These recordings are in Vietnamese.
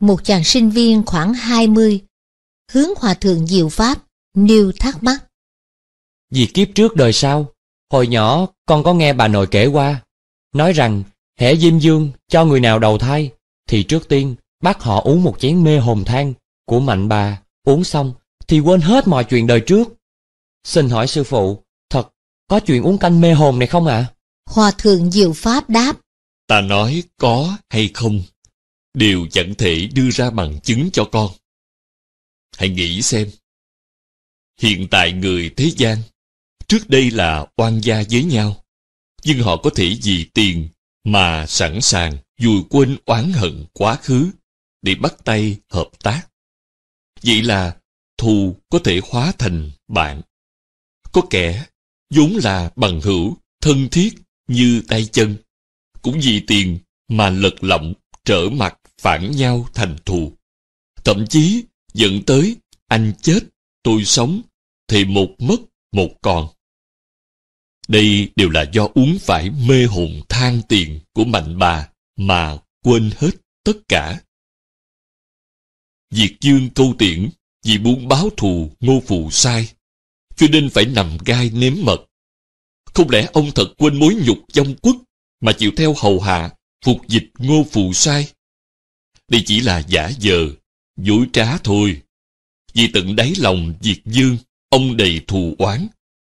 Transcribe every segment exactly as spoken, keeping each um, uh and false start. một chàng sinh viên khoảng hai mươi, hướng Hòa Thượng Diệu Pháp nêu thắc mắc. Vì kiếp trước đời sau, hồi nhỏ con có nghe bà nội kể qua, nói rằng hễ Diêm Dương cho người nào đầu thai, thì trước tiên bắt họ uống một chén mê hồn than của mạnh bà, uống xong thì quên hết mọi chuyện đời trước. Xin hỏi sư phụ, thật có chuyện uống canh mê hồn này không ạ? À? Hòa Thượng Diệu Pháp đáp. Ta nói có hay không, đều chẳng thể đưa ra bằng chứng cho con. Hãy nghĩ xem. Hiện tại người thế gian, trước đây là oan gia với nhau, nhưng họ có thể vì tiền mà sẵn sàng vùi quên oán hận quá khứ để bắt tay hợp tác. Vậy là thù có thể hóa thành bạn. Có kẻ vốn là bằng hữu, thân thiết như tay chân, cũng vì tiền mà lật lọng trở mặt phản nhau thành thù. Thậm chí dẫn tới anh chết, tôi sống, thì một mất một còn. Đây đều là do uống phải mê hồn than tiền của mạnh bà mà quên hết tất cả. Việt Vương Câu Tiễn vì muốn báo thù Ngô Phù Sai, cho nên phải nằm gai nếm mật. Không lẽ ông thật quên mối nhục vong quốc mà chịu theo hầu hạ phục dịch Ngô Phù Sai? Đây chỉ là giả vờ, dối trá thôi. Vì tận đáy lòng Việt Dương, ông đầy thù oán,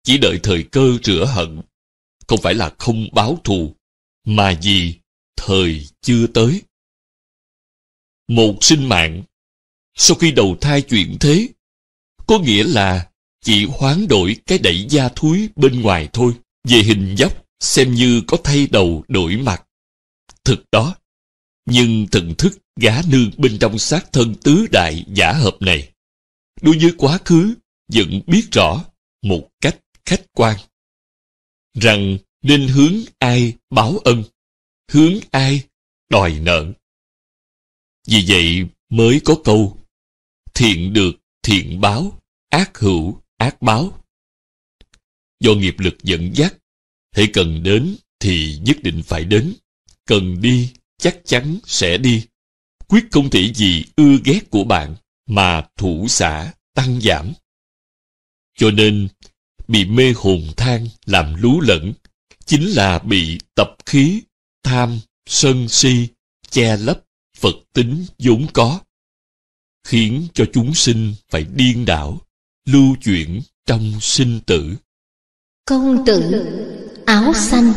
chỉ đợi thời cơ rửa hận. Không phải là không báo thù, mà vì thời chưa tới. Một sinh mạng, sau khi đầu thai chuyển thế, có nghĩa là chỉ hoán đổi cái đẩy da thúi bên ngoài thôi. Về hình dốc, xem như có thay đầu đổi mặt. Thực đó, nhưng thần thức gã nương bên trong xác thân tứ đại giả hợp này, đối với quá khứ vẫn biết rõ một cách khách quan, rằng nên hướng ai báo ân, hướng ai đòi nợ. Vì vậy mới có câu thiện được thiện báo, ác hữu ác báo. Do nghiệp lực dẫn dắt, hễ cần đến thì nhất định phải đến, cần đi chắc chắn sẽ đi, quyết không thể vì ưa ghét của bạn mà thủ xả tăng giảm. Cho nên bị mê hồn than làm lú lẫn, chính là bị tập khí tham sân si che lấp Phật tính vốn có, khiến cho chúng sinh phải điên đảo lưu chuyển trong sinh tử. Công tử Áo Xanh,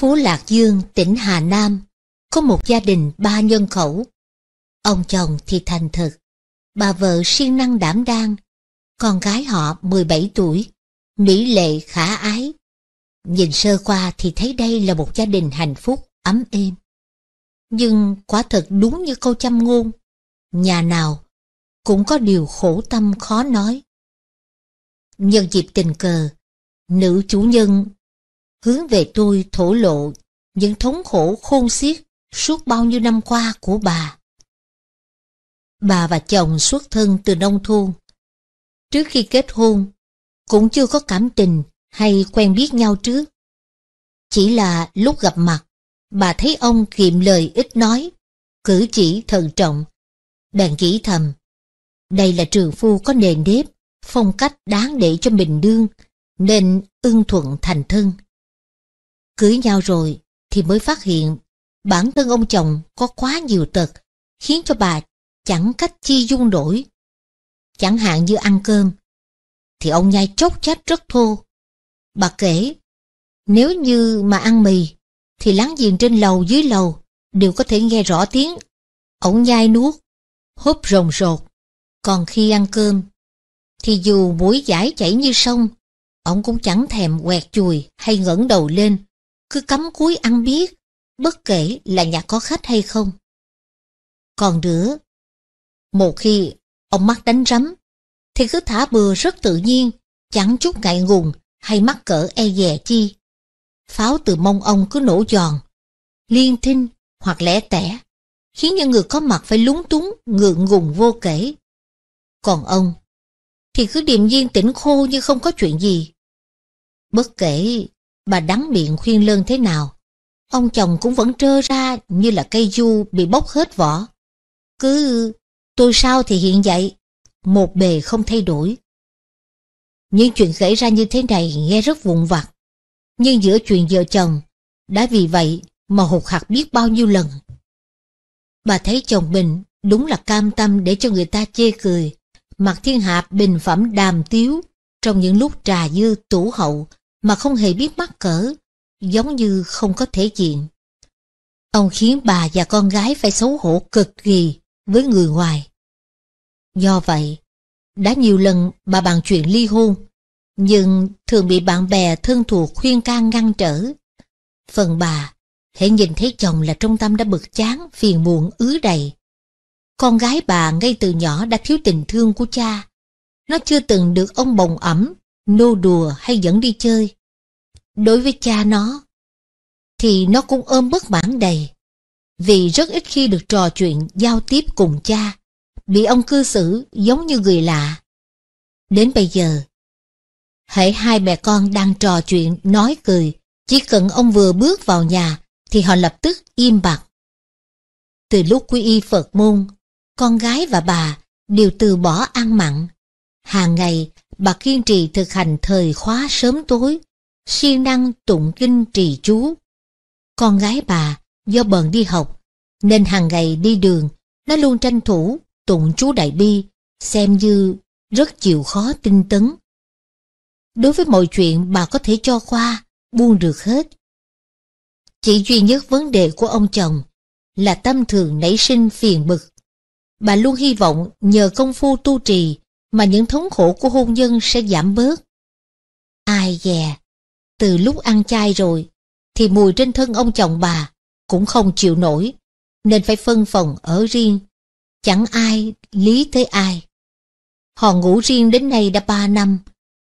phố Lạc Dương, tỉnh Hà Nam, có một gia đình ba nhân khẩu. Ông chồng thì thành thực, bà vợ siêng năng đảm đang, con gái họ mười bảy tuổi, mỹ lệ khả ái. Nhìn sơ qua thì thấy đây là một gia đình hạnh phúc ấm êm. Nhưng quả thật đúng như câu châm ngôn, nhà nào cũng có điều khổ tâm khó nói. Nhân dịp tình cờ, nữ chủ nhân hướng về tôi thổ lộ những thống khổ khôn xiết suốt bao nhiêu năm qua của bà. Bà và chồng xuất thân từ nông thôn. Trước khi kết hôn, cũng chưa có cảm tình hay quen biết nhau trước. Chỉ là lúc gặp mặt, bà thấy ông kiệm lời ít nói, cử chỉ thận trọng, bèn nghĩ thầm. Đây là trượng phu có nề nếp, phong cách đáng để cho mình đương, nên ưng thuận thành thân. Cưới nhau rồi thì mới phát hiện bản thân ông chồng có quá nhiều tật, khiến cho bà chẳng cách chi dung nổi. Chẳng hạn như ăn cơm thì ông nhai chốc chách rất thô. Bà kể, nếu như mà ăn mì thì láng giềng trên lầu dưới lầu đều có thể nghe rõ tiếng ổng nhai nuốt, húp rồng rột. Còn khi ăn cơm thì dù mũi dãi chảy như sông, ổng cũng chẳng thèm quẹt chùi hay ngẩng đầu lên, cứ cắm cúi ăn biết, bất kể là nhà có khách hay không. Còn nữa, một khi ông mắc đánh rắm thì cứ thả bừa rất tự nhiên, chẳng chút ngại ngùng hay mắc cỡ e dè chi. Pháo từ mông ông cứ nổ giòn, liên thinh hoặc lẻ tẻ, khiến những người có mặt phải lúng túng, ngượng ngùng vô kể. Còn ông thì cứ điềm nhiên tĩnh khô như không có chuyện gì. Bất kể bà đắng miệng khuyên lơn thế nào, ông chồng cũng vẫn trơ ra như là cây du bị bóc hết vỏ, Cứ tôi sao thì hiện vậy, một bề không thay đổi. Những chuyện xảy ra như thế này nghe rất vụn vặt, nhưng giữa chuyện vợ chồng, đã vì vậy mà hụt hặc biết bao nhiêu lần. Bà thấy chồng mình đúng là cam tâm để cho người ta chê cười, mặc thiên hạ bình phẩm đàm tiếu trong những lúc trà dư tủ hậu mà không hề biết mắc cỡ, giống như không có thể diện. Ông khiến bà và con gái phải xấu hổ cực kỳ với người ngoài. Do vậy, đã nhiều lần bà bàn chuyện ly hôn, nhưng thường bị bạn bè thân thuộc khuyên can ngăn trở. Phần bà, hễ nhìn thấy chồng là trong tâm đã bực chán, phiền muộn ứ đầy. Con gái bà ngay từ nhỏ đã thiếu tình thương của cha. Nó chưa từng được ông bồng ẵm, nô đùa hay dẫn đi chơi. Đối với cha nó, thì nó cũng ôm bất mãn đầy, vì rất ít khi được trò chuyện giao tiếp cùng cha, bị ông cư xử giống như người lạ. Đến bây giờ, hễ hai mẹ con đang trò chuyện nói cười, chỉ cần ông vừa bước vào nhà thì họ lập tức im bặt. Từ lúc quy y Phật môn, con gái và bà đều từ bỏ ăn mặn. Hàng ngày bà kiên trì thực hành thời khóa sớm tối, siêng năng tụng kinh trì chú. Con gái bà do bận đi học nên hàng ngày đi đường nó luôn tranh thủ tụng chú Đại Bi, xem như rất chịu khó tinh tấn. Đối với mọi chuyện bà có thể cho qua, buông được hết. Chỉ duy nhất vấn đề của ông chồng là tâm thường nảy sinh phiền bực. Bà luôn hy vọng nhờ công phu tu trì mà những thống khổ của hôn nhân sẽ giảm bớt. Ai dè, từ lúc ăn chay rồi thì mùi trên thân ông chồng bà cũng không chịu nổi, nên phải phân phòng ở riêng, chẳng ai lý tới ai. Họ ngủ riêng đến nay đã ba năm.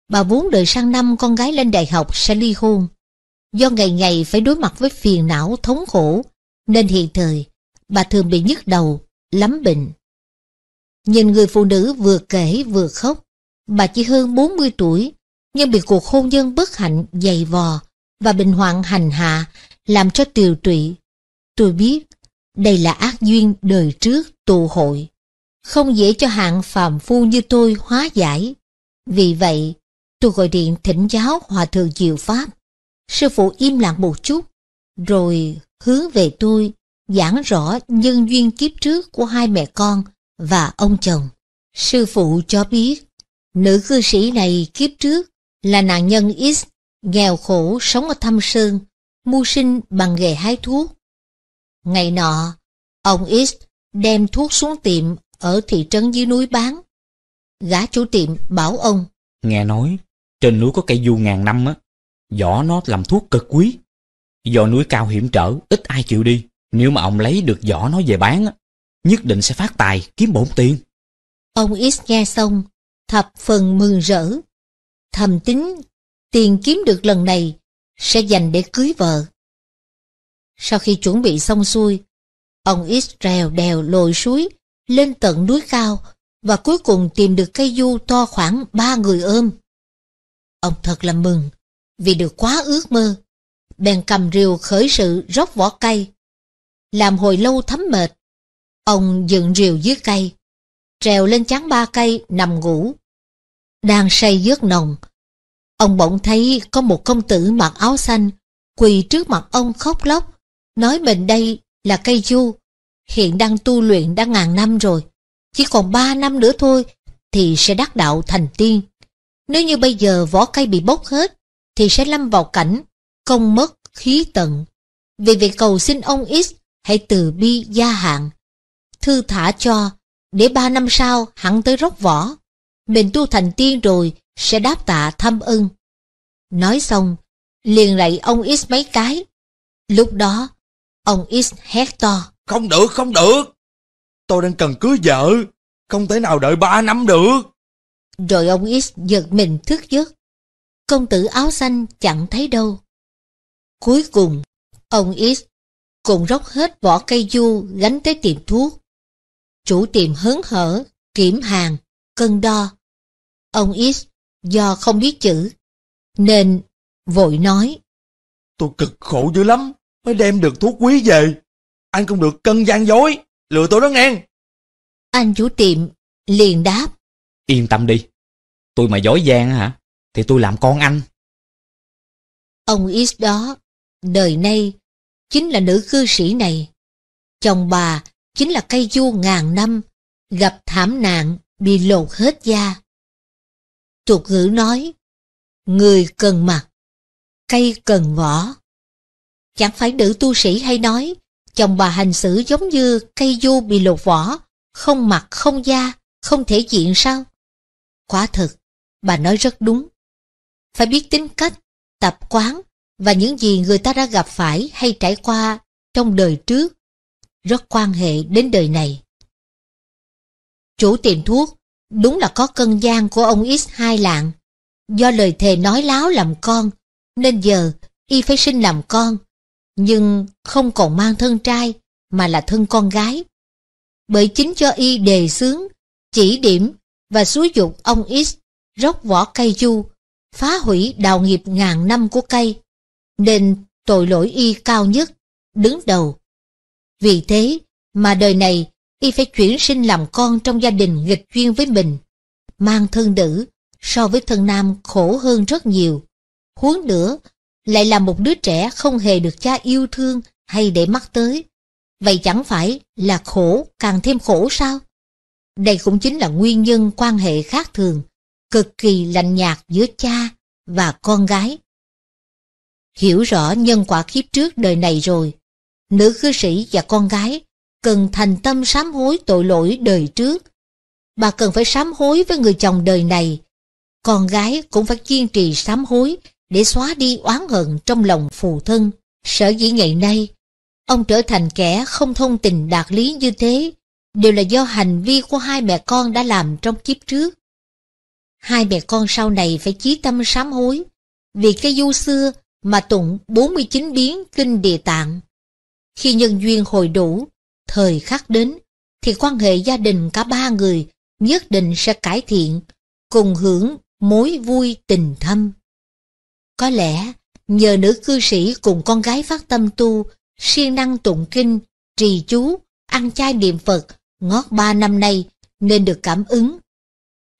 Bà vốn đợi sang năm con gái lên đại học sẽ ly hôn. Do ngày ngày phải đối mặt với phiền não thống khổ, nên hiện thời bà thường bị nhức đầu, lắm bệnh. Nhìn người phụ nữ vừa kể vừa khóc, bà chỉ hơn bốn mươi tuổi, nhưng bị cuộc hôn nhân bất hạnh dày vò và bệnh hoạn hành hạ làm cho tiều tụy. Tôi biết đây là ác duyên đời trước tù hội, không dễ cho hạng phàm phu như tôi hóa giải. Vì vậy, tôi gọi điện thỉnh giáo Hòa Thượng Diệu Pháp. Sư phụ im lặng một chút, rồi hướng về tôi giảng rõ nhân duyên kiếp trước của hai mẹ con và ông chồng. Sư phụ cho biết, nữ cư sĩ này kiếp trước là nạn nhân X, nghèo khổ sống ở Thâm Sơn, mưu sinh bằng nghề hái thuốc. Ngày nọ, ông X đem thuốc xuống tiệm ở thị trấn dưới núi bán. Gã chủ tiệm bảo ông: nghe nói, trên núi có cây du ngàn năm á, vỏ nó làm thuốc cực quý. Do núi cao hiểm trở, ít ai chịu đi. Nếu mà ông lấy được vỏ nó về bán á, nhất định sẽ phát tài, kiếm bổn tiền. Ông X nghe xong, thập phần mừng rỡ. Thầm tính, tiền kiếm được lần này sẽ dành để cưới vợ. Sau khi chuẩn bị xong xuôi, ông X rèo đèo lội suối, lên tận núi cao, và cuối cùng tìm được cây du to khoảng ba người ôm. Ông thật là mừng, vì được quá ước mơ, bèn cầm rìu khởi sự róc vỏ cây. Làm hồi lâu thấm mệt, ông dựng rìu dưới cây, trèo lên chán ba cây nằm ngủ. Đang say giấc nồng, ông bỗng thấy có một công tử mặc áo xanh quỳ trước mặt ông khóc lóc, nói mình đây là cây du, hiện đang tu luyện đã ngàn năm rồi, chỉ còn ba năm nữa thôi thì sẽ đắc đạo thành tiên. Nếu như bây giờ vỏ cây bị bốc hết thì sẽ lâm vào cảnh công mất khí tận. Vì vậy cầu xin ông X hãy từ bi gia hạn, thư thả cho, để ba năm sau hẳn tới róc vỏ, mình tu thành tiên rồi sẽ đáp tạ thâm ưng. Nói xong liền lạy ông X mấy cái. Lúc đó ông X hét to: không được, không được, tôi đang cần cưới vợ, không thể nào đợi ba năm được. Rồi ông X giật mình thức giấc, công tử áo xanh chẳng thấy đâu. Cuối cùng ông X cùng róc hết vỏ cây du gánh tới tiệm thuốc. Chủ tiệm hớn hở kiểm hàng, cân đo. Ông X do không biết chữ nên vội nói: tôi cực khổ dữ lắm mới đem được thuốc quý về, anh không được cân gian dối lừa tôi đó nghe. Anh chủ tiệm liền đáp: Yên tâm đi, tôi mà dối gian hả thì tôi làm con anh. Ông X đó đời nay chính là nữ cư sĩ này. Chồng bà chính là cây du ngàn năm, gặp thảm nạn bị lột hết da. Tục ngữ nói, người cần mặt, cây cần vỏ. Chẳng phải nữ tu sĩ hay nói chồng bà hành xử giống như cây du bị lột vỏ, không mặt không da, không thể diện sao? Quả thực, bà nói rất đúng. Phải biết tính cách, tập quán và những gì người ta đã gặp phải hay trải qua trong đời trước rất quan hệ đến đời này. Chủ tiệm thuốc đúng là có cân gian của ông X hai lạng. Do lời thề nói láo làm con nên giờ y phải sinh làm con, nhưng không còn mang thân trai mà là thân con gái. Bởi chính cho y đề xướng, chỉ điểm và xúi dục ông X róc vỏ cây du, phá hủy đào nghiệp ngàn năm của cây, nên tội lỗi y cao nhất, đứng đầu. Vì thế mà đời này y phải chuyển sinh làm con trong gia đình nghịch duyên với mình. Mang thân nữ so với thân nam khổ hơn rất nhiều, huống nữa lại là một đứa trẻ không hề được cha yêu thương hay để mắt tới. Vậy chẳng phải là khổ càng thêm khổ sao? Đây cũng chính là nguyên nhân quan hệ khác thường, cực kỳ lạnh nhạt giữa cha và con gái. Hiểu rõ nhân quả kiếp trước đời này rồi, nữ cư sĩ và con gái cần thành tâm sám hối tội lỗi đời trước. Bà cần phải sám hối với người chồng đời này, con gái cũng phải kiên trì sám hối để xóa đi oán hận trong lòng phù thân. Sở dĩ ngày nay ông trở thành kẻ không thông tình đạt lý như thế đều là do hành vi của hai mẹ con đã làm trong kiếp trước. Hai mẹ con sau này phải chí tâm sám hối vì cái du xưa mà tụng bốn mươi chín biến kinh Địa Tạng. Khi nhân duyên hồi đủ, thời khắc đến, thì quan hệ gia đình cả ba người nhất định sẽ cải thiện, cùng hưởng mối vui tình thâm. Có lẽ nhờ nữ cư sĩ cùng con gái phát tâm tu, siêng năng tụng kinh, trì chú, ăn chay niệm Phật ngót ba năm nay nên được cảm ứng.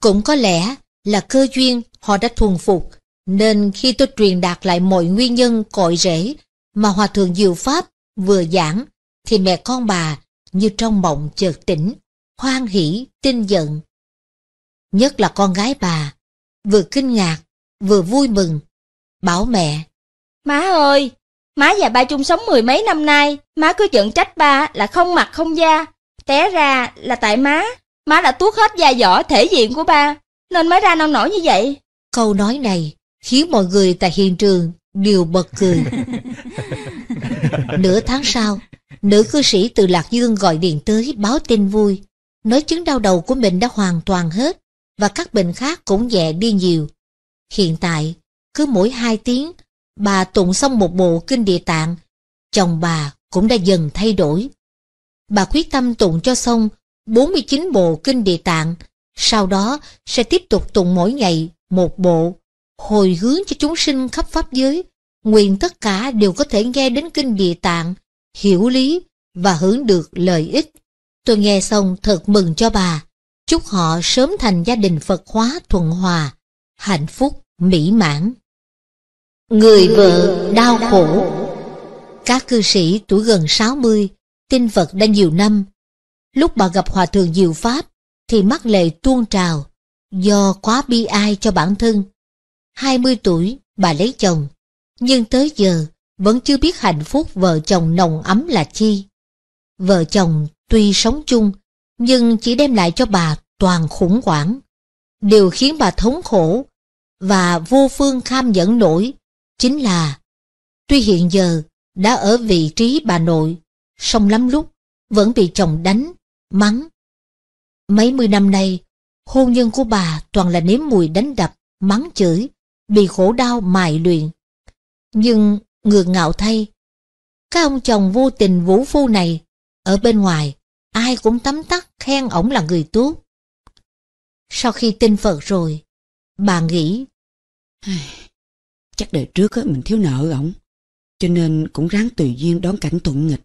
Cũng có lẽ là cơ duyên họ đã thuần phục, nên khi tôi truyền đạt lại mọi nguyên nhân cội rễ mà Hòa Thượng Diệu Pháp vừa giảng, thì mẹ con bà như trong mộng chợt tỉnh, hoan hỉ tinh giận. Nhất là con gái bà, vừa kinh ngạc, vừa vui mừng, bảo mẹ: Má ơi, má và ba chung sống mười mấy năm nay, má cứ giận trách ba là không mặt không da. Té ra là tại má, má đã tuốt hết da vỏ thể diện của ba, nên mới ra nông nổi như vậy. Câu nói này khiến mọi người tại hiện trường đều bật cười. Nửa tháng sau, nữ cư sĩ từ Lạc Dương gọi điện tới báo tin vui, nói chứng đau đầu của mình đã hoàn toàn hết và các bệnh khác cũng nhẹ đi nhiều. Hiện tại, cứ mỗi hai tiếng, bà tụng xong một bộ kinh Địa Tạng. Chồng bà cũng đã dần thay đổi. Bà quyết tâm tụng cho xong bốn mươi chín bộ kinh Địa Tạng, sau đó sẽ tiếp tục tụng mỗi ngày một bộ, hồi hướng cho chúng sinh khắp pháp giới, nguyện tất cả đều có thể nghe đến kinh Địa Tạng, hiểu lý và hưởng được lợi ích. Tôi nghe xong thật mừng cho bà, chúc họ sớm thành gia đình Phật hóa thuận hòa, hạnh phúc mỹ mãn. Người vợ đau khổ. Các cư sĩ tuổi gần sáu mươi, tin Phật đã nhiều năm. Lúc bà gặp Hòa Thượng Diệu Pháp thì mắt lệ tuôn trào, do quá bi ai cho bản thân. hai mươi tuổi bà lấy chồng, nhưng tới giờ vẫn chưa biết hạnh phúc vợ chồng nồng ấm là chi. Vợ chồng tuy sống chung nhưng chỉ đem lại cho bà toàn khủng hoảng, điều khiến bà thống khổ và vô phương kham nhẫn nổi chính là tuy hiện giờ đã ở vị trí bà nội, song lắm lúc vẫn bị chồng đánh, mắng. Mấy mươi năm nay, hôn nhân của bà toàn là nếm mùi đánh đập, mắng chửi, bị khổ đau mài luyện. Nhưng ngược ngạo thay, các ông chồng vô tình vũ phu này, ở bên ngoài ai cũng tấm tắc khen ổng là người tốt. Sau khi tin Phật rồi, bà nghĩ chắc đời trước mình thiếu nợ ổng, cho nên cũng ráng tùy duyên đón cảnh thuận nghịch,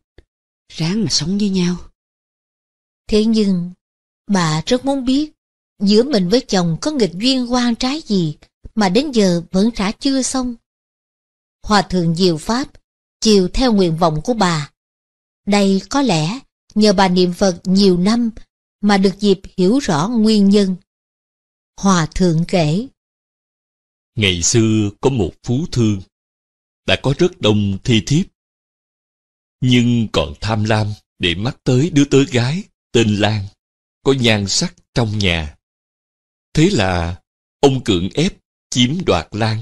ráng mà sống với nhau. Thế nhưng Bà rất muốn biết giữa mình với chồng có nghịch duyên oan trái gì mà đến giờ vẫn trả chưa xong. Hòa thượng Diệu Pháp chiều theo nguyện vọng của bà. Đây có lẽ nhờ bà niệm Phật nhiều năm mà được dịp hiểu rõ nguyên nhân. Hòa thượng kể: Ngày xưa có một phú thương, đã có rất đông thi thiếp, nhưng còn tham lam để mắt tới đứa tớ gái tên Lan, có nhan sắc trong nhà. Thế là ông cưỡng ép chiếm đoạt Lan,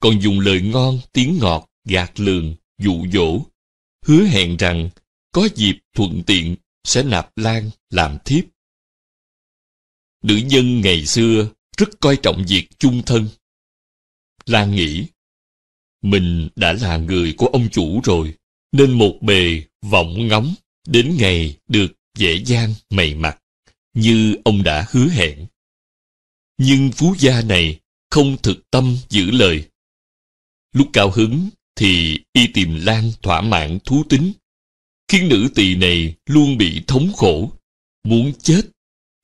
còn dùng lời ngon tiếng ngọt gạt lường, dụ dỗ, hứa hẹn rằng có dịp thuận tiện sẽ nạp Lan làm thiếp. Nữ nhân ngày xưa rất coi trọng việc chung thân. Lan nghĩ, mình đã là người của ông chủ rồi, nên một bề vọng ngóng đến ngày được dễ dàng mày mặt, như ông đã hứa hẹn. Nhưng phú gia này không thực tâm giữ lời. Lúc cao hứng thì y tìm Lan thỏa mãn thú tính, khiến nữ tỳ này luôn bị thống khổ, muốn chết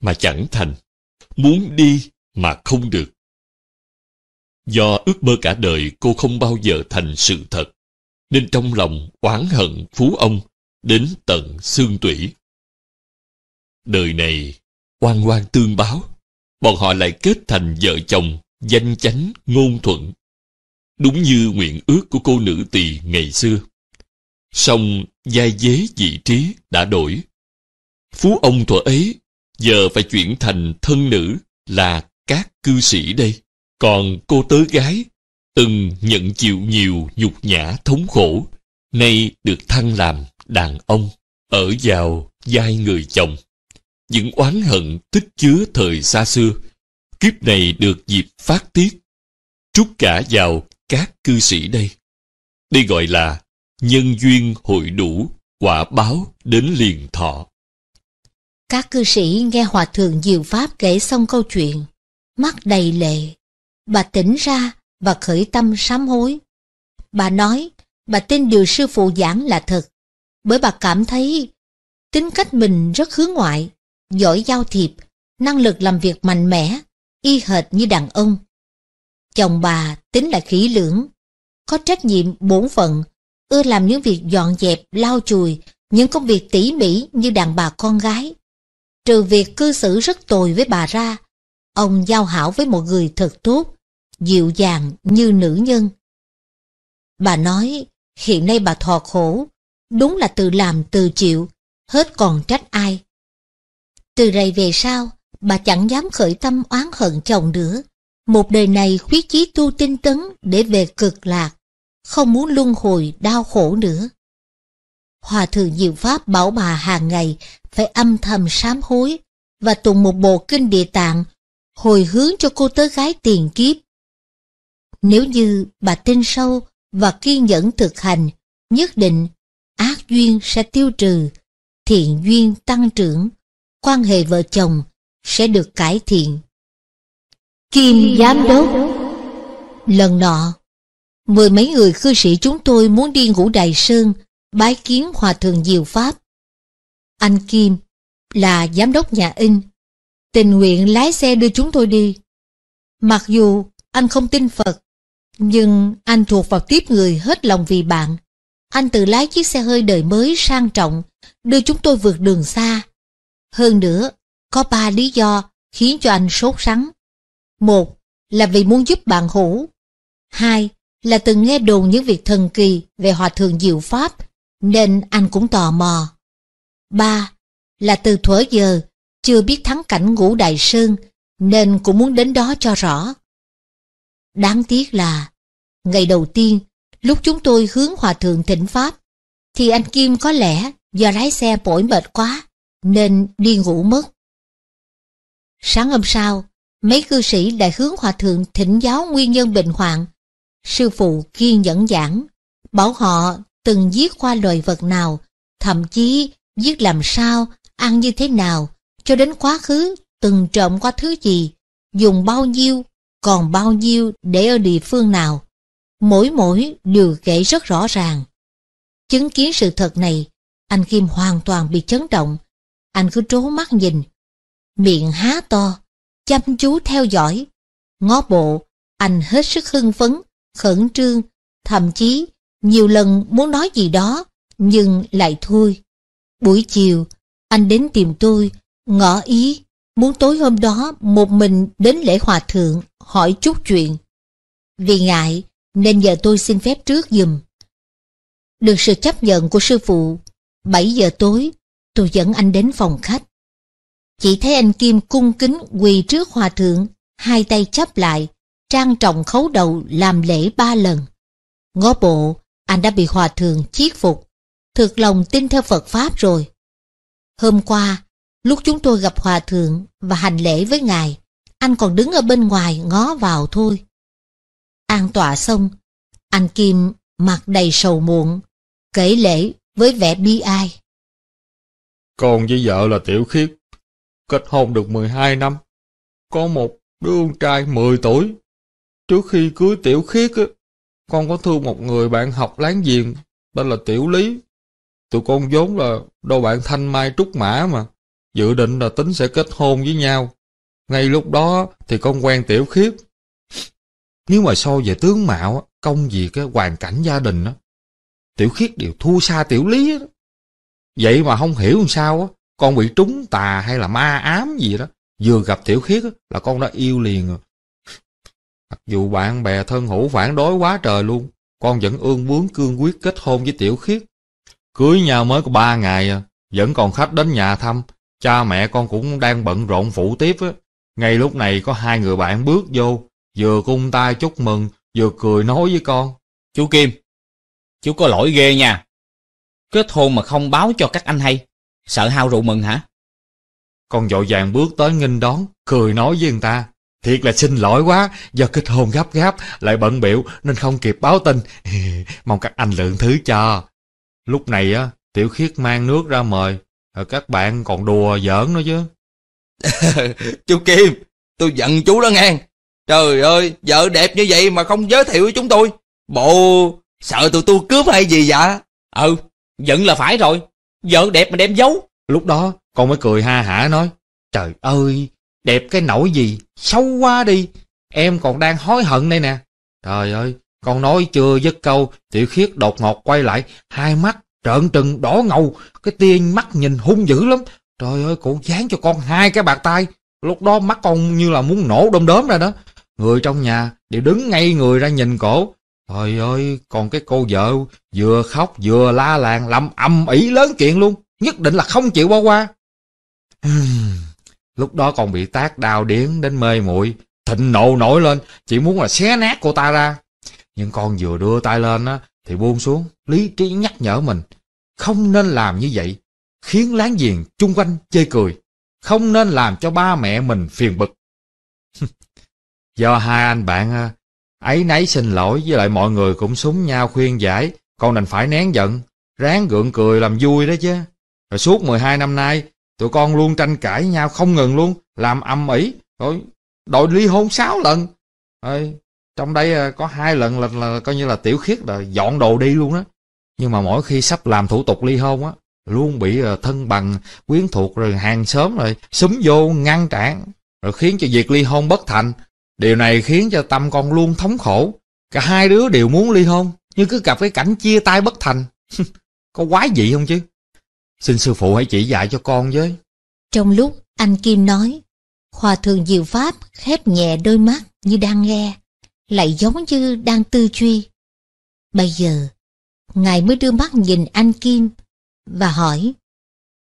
mà chẳng thành, muốn đi mà không được. Do ước mơ cả đời cô không bao giờ thành sự thật, nên trong lòng oán hận phú ông đến tận xương tủy. Đời này oan oan tương báo, bọn họ lại kết thành vợ chồng danh chánh ngôn thuận, đúng như nguyện ước của cô nữ tỳ ngày xưa. Song vai vế vị trí đã đổi, phú ông thuở ấy giờ phải chuyển thành thân nữ là các cư sĩ đây. Còn cô tớ gái từng nhận chịu nhiều nhục nhã thống khổ, nay được thăng làm đàn ông, ở vào vai người chồng. Những oán hận tích chứa thời xa xưa, kiếp này được dịp phát tiết, trút cả vào các cư sĩ đây. Đây gọi là nhân duyên hội đủ, quả báo đến liền thọ. Các cư sĩ nghe Hòa thượng Diệu Pháp kể xong câu chuyện, mắt đầy lệ. Bà tỉnh ra và khởi tâm sám hối. Bà nói bà tin điều sư phụ giảng là thật, bởi bà cảm thấy tính cách mình rất hướng ngoại, giỏi giao thiệp, năng lực làm việc mạnh mẽ, y hệt như đàn ông. Chồng bà tính là kỹ lưỡng, có trách nhiệm bổn phận, ưa làm những việc dọn dẹp, lau chùi, những công việc tỉ mỉ như đàn bà con gái. Trừ việc cư xử rất tồi với bà ra, ông giao hảo với một người thật tốt, dịu dàng như nữ nhân. Bà nói hiện nay bà thọ khổ, đúng là từ làm từ chịu, hết còn trách ai. Từ đây về sau, bà chẳng dám khởi tâm oán hận chồng nữa. Một đời này quyết chí tu tinh tấn để về cực lạc, không muốn luân hồi đau khổ nữa. Hòa thượng Diệu Pháp bảo bà hàng ngày phải âm thầm sám hối và tụng một bộ kinh Địa Tạng hồi hướng cho cô tớ gái tiền kiếp. Nếu như bà tin sâu và kiên nhẫn thực hành, nhất định ác duyên sẽ tiêu trừ, thiện duyên tăng trưởng, quan hệ vợ chồng sẽ được cải thiện. Kim Giám Đốc: Lần nọ, mười mấy người cư sĩ chúng tôi muốn đi Ngũ Đài Sơn bái kiến Hòa thượng Diệu Pháp. Anh Kim là giám đốc nhà in, tình nguyện lái xe đưa chúng tôi đi. Mặc dù anh không tin Phật, nhưng anh thuộc vào tiếp người hết lòng vì bạn. Anh tự lái chiếc xe hơi đời mới sang trọng, đưa chúng tôi vượt đường xa. Hơn nữa, có ba lý do khiến cho anh sốt sắng. Một là vì muốn giúp bạn hữu. Hai là từng nghe đồn những việc thần kỳ về Hòa thượng Diệu Pháp, nên anh cũng tò mò. Ba là từ thuở giờ chưa biết thắng cảnh Ngũ Đài Sơn, nên cũng muốn đến đó cho rõ. Đáng tiếc là, ngày đầu tiên, lúc chúng tôi hướng Hòa thượng thỉnh Pháp, thì anh Kim có lẽ do lái xe mỏi mệt quá, nên đi ngủ mất. Sáng hôm sau, mấy cư sĩ lại hướng Hòa thượng thỉnh giáo nguyên nhân bệnh hoạn. Sư phụ kiên nhẫn giảng, bảo họ từng giết qua loài vật nào, thậm chí giết làm sao, ăn như thế nào, cho đến quá khứ từng trộm qua thứ gì, dùng bao nhiêu, còn bao nhiêu để ở địa phương nào. Mỗi mỗi đều kể rất rõ ràng. Chứng kiến sự thật này, anh Kim hoàn toàn bị chấn động. Anh cứ trố mắt nhìn. miệng há to, chăm chú theo dõi. Ngó bộ, anh hết sức hưng phấn, khẩn trương, thậm chí nhiều lần muốn nói gì đó, nhưng lại thôi. Buổi chiều, anh đến tìm tôi, ngỏ ý, muốn tối hôm đó một mình đến lễ hòa thượng, hỏi chút chuyện. Vì ngại, nên giờ tôi xin phép trước giùm. Được sự chấp nhận của sư phụ, bảy giờ tối, tôi dẫn anh đến phòng khách. Chỉ thấy anh Kim cung kính quỳ trước hòa thượng, hai tay chắp lại, trang trọng khấu đầu làm lễ ba lần. Ngó bộ, anh đã bị hòa thượng chiết phục, thực lòng tin theo Phật Pháp rồi. Hôm qua, lúc chúng tôi gặp hòa thượng và hành lễ với ngài, anh còn đứng ở bên ngoài ngó vào thôi. An tọa xong, anh Kim mặt đầy sầu muộn, kể lễ với vẻ bi ai. Còn với vợ là Tiểu Khiết, kết hôn được mười hai năm, có một đứa con trai mười tuổi. Trước khi cưới Tiểu Khiết, con có thương một người bạn học láng giềng tên là Tiểu Lý. Tụi con vốn là đôi bạn thanh mai trúc mã mà, dự định là tính sẽ kết hôn với nhau. Ngay lúc đó thì con quen Tiểu Khiết. Nếu mà so về tướng mạo, công việc, hoàn cảnh gia đình, Tiểu Khiết đều thua xa Tiểu Lý. Vậy mà không hiểu làm sao, con bị trúng tà hay là ma ám gì đó, vừa gặp Tiểu Khiết là con đã yêu liền rồi. Mặc dù bạn bè thân hữu phản đối quá trời luôn, con vẫn ương bướng cương quyết kết hôn với Tiểu Khiết. Cưới nhau mới có ba ngày, vẫn còn khách đến nhà thăm, cha mẹ con cũng đang bận rộn phụ tiếp. Ngay lúc này có hai người bạn bước vô, vừa cung tay chúc mừng, vừa cười nói với con. Chú Kim, chú có lỗi ghê nha. Kết hôn mà không báo cho các anh hay, sợ hao rượu mừng hả? Con vội vàng bước tới nghênh đón, cười nói với người ta. Thiệt là xin lỗi quá, do kết hôn gấp gáp, lại bận bịu nên không kịp báo tin. Mong các anh lượng thứ cho. Lúc này á, Tiểu Khiết mang nước ra mời, các bạn còn đùa giỡn nữa chứ. Chú Kim, tôi giận chú đó nghe. Trời ơi, vợ đẹp như vậy mà không giới thiệu với chúng tôi. Bộ sợ tụi tôi cướp hay gì vậy? Ừ, giận là phải rồi, vợ đẹp mà đem giấu. Lúc đó, con mới cười ha hả nói. Trời ơi, đẹp cái nỗi gì, xấu quá đi. Em còn đang hối hận đây nè. Trời ơi, con nói chưa dứt câu, Tiểu Khiết đột ngột quay lại, hai mắt trợn trừng đỏ ngầu, cái tia mắt nhìn hung dữ lắm. Trời ơi, cô dán cho con hai cái bạt tay. Lúc đó mắt con như là muốn nổ đom đóm ra đó. Người trong nhà đều đứng ngay người ra nhìn cổ. Trời ơi, còn cái cô vợ vừa khóc vừa la làng, làm ầm ĩ lớn chuyện luôn, nhất định là không chịu bỏ qua. Lúc đó còn bị tát đau điếng đến mê muội, thịnh nộ nổi lên, chỉ muốn là xé nát cô ta ra. Nhưng con vừa đưa tay lên á, thì buông xuống, lý trí nhắc nhở mình, không nên làm như vậy, khiến láng giềng chung quanh chê cười, không nên làm cho ba mẹ mình phiền bực. Do hai anh bạn ấy nấy xin lỗi, với lại mọi người cũng súng nhau khuyên giải, con đành phải nén giận, ráng gượng cười làm vui đó chứ. Rồi suốt mười hai năm nay, tụi con luôn tranh cãi nhau không ngừng luôn, làm âm ỉ, rồi đòi ly hôn sáu lần. Ê, trong đây có hai lần là, là coi như là Tiểu Khiết là dọn đồ đi luôn đó. Nhưng mà mỗi khi sắp làm thủ tục ly hôn á, luôn bị thân bằng quyến thuộc rồi hàng xóm rồi xúm vô ngăn cản, rồi khiến cho việc ly hôn bất thành. Điều này khiến cho tâm con luôn thống khổ. Cả hai đứa đều muốn ly hôn, nhưng cứ gặp cái cảnh chia tay bất thành. Có quái gì không chứ? Xin sư phụ hãy chỉ dạy cho con với. Trong lúc anh Kim nói, Hòa thượng Diệu Pháp khép nhẹ đôi mắt như đang nghe, lại giống như đang tư duy. Bây giờ, ngài mới đưa mắt nhìn anh Kim và hỏi.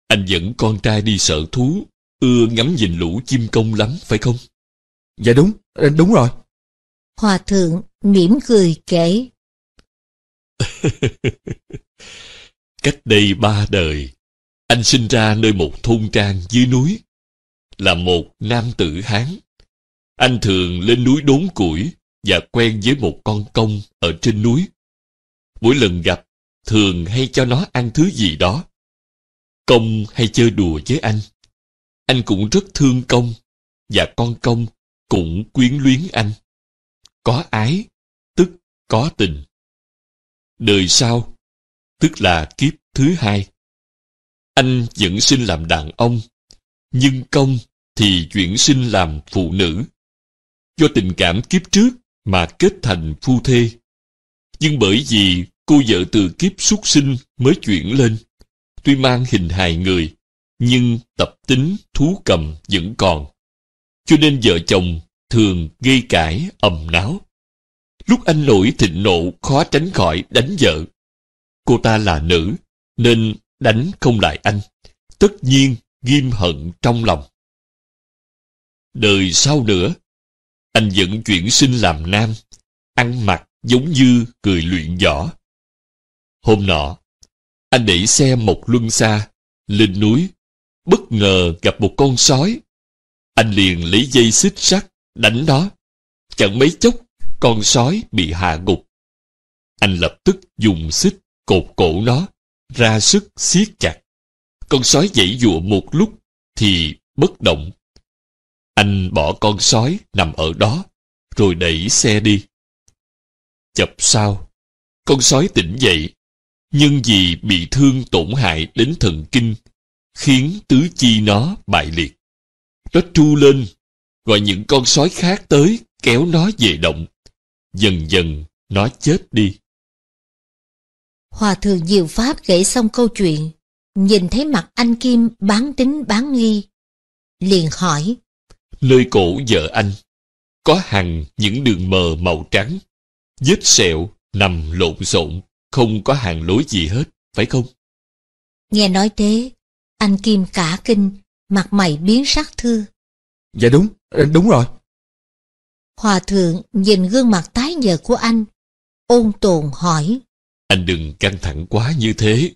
Anh dẫn con trai đi sở thú, ưa ngắm nhìn lũ chim công lắm phải không? Dạ đúng, đúng rồi. Hòa thượng mỉm cười kể. Cách đây ba đời, anh sinh ra nơi một thôn trang dưới núi, là một nam tử Hán. Anh thường lên núi đốn củi và quen với một con công ở trên núi. Mỗi lần gặp, thường hay cho nó ăn thứ gì đó. Công hay chơi đùa với anh. Anh cũng rất thương công, và con công cũng quyến luyến anh. Có ái, tức có tình. Đời sau, tức là kiếp thứ hai, anh vẫn sinh làm đàn ông, nhưng công thì chuyển sinh làm phụ nữ, do tình cảm kiếp trước mà kết thành phu thê. Nhưng bởi vì cô vợ từ kiếp xuất sinh mới chuyển lên, tuy mang hình hài người, nhưng tập tính thú cầm vẫn còn, cho nên vợ chồng thường gây cãi ầm náo. Lúc anh nổi thịnh nộ khó tránh khỏi đánh vợ. Cô ta là nữ, nên đánh không lại anh, tất nhiên ghim hận trong lòng. Đời sau nữa, anh vẫn chuyển sinh làm nam, ăn mặc giống như người luyện võ. Hôm nọ, anh để xe một luân xa, lên núi, bất ngờ gặp một con sói. Anh liền lấy dây xích sắt, đánh nó. Chẳng mấy chốc, con sói bị hạ gục. Anh lập tức dùng xích cột cổ nó, ra sức siết chặt. Con sói giãy giụa một lúc, thì bất động. Anh bỏ con sói nằm ở đó, rồi đẩy xe đi. Chập sau, con sói tỉnh dậy, nhưng vì bị thương tổn hại đến thần kinh, khiến tứ chi nó bại liệt. Nó tru lên, gọi những con sói khác tới kéo nó về động. Dần dần nó chết đi. Hòa thượng Diệu Pháp kể xong câu chuyện, nhìn thấy mặt anh Kim bán tính bán nghi, liền hỏi: nơi cổ vợ anh có hằn những đường mờ màu trắng, vết sẹo nằm lộn xộn, không có hàng lối gì hết, phải không? Nghe nói thế, anh Kim cả kinh, mặt mày biến sắc thưa: Dạ đúng, đúng rồi. Hòa thượng nhìn gương mặt tái nhợt của anh, ôn tồn hỏi: Anh đừng căng thẳng quá như thế.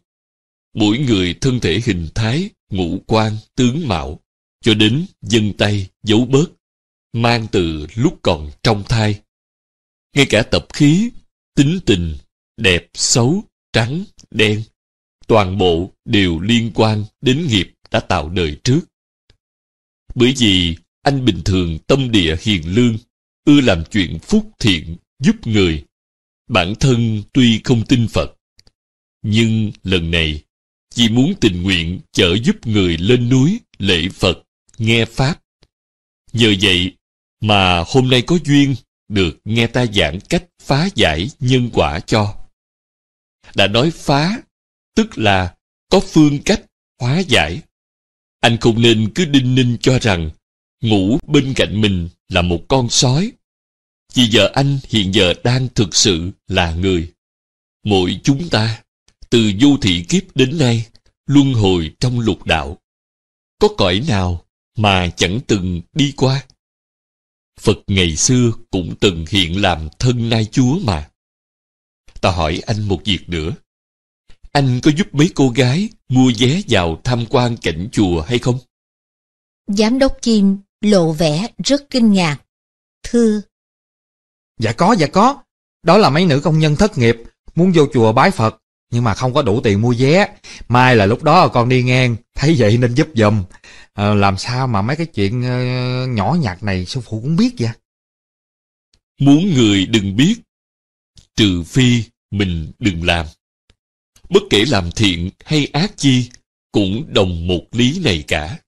Mỗi người thân thể hình thái, ngũ quan, tướng mạo, cho đến vân tay, dấu bớt, mang từ lúc còn trong thai. Ngay cả tập khí, tính tình, đẹp, xấu, trắng, đen, toàn bộ đều liên quan đến nghiệp đã tạo đời trước. Bởi vì anh bình thường tâm địa hiền lương, ưa làm chuyện phúc thiện, giúp người. Bản thân tuy không tin Phật, nhưng lần này, vì muốn tình nguyện chở giúp người lên núi, lễ Phật, nghe Pháp. Nhờ vậy mà hôm nay có duyên được nghe ta giảng cách phá giải nhân quả cho. Đã nói phá, tức là có phương cách hóa giải. Anh không nên cứ đinh ninh cho rằng ngủ bên cạnh mình là một con sói. Vì giờ anh hiện giờ đang thực sự là người. Mỗi chúng ta, từ vô thị kiếp đến nay, luân hồi trong lục đạo. Có cõi nào mà chẳng từng đi qua? Phật ngày xưa cũng từng hiện làm thân nai chúa mà. Ta hỏi anh một việc nữa. Anh có giúp mấy cô gái mua vé vào tham quan cảnh chùa hay không? Giám đốc Kim lộ vẻ rất kinh ngạc. Thưa: Dạ có, dạ có. Đó là mấy nữ công nhân thất nghiệp, muốn vô chùa bái Phật, nhưng mà không có đủ tiền mua vé. Mai là lúc đó con đi ngang, thấy vậy nên giúp giùm. À, làm sao mà mấy cái chuyện uh, nhỏ nhặt này sư phụ cũng biết vậy? Muốn người đừng biết, trừ phi mình đừng làm. Bất kể làm thiện hay ác chi, cũng đồng một lý này cả.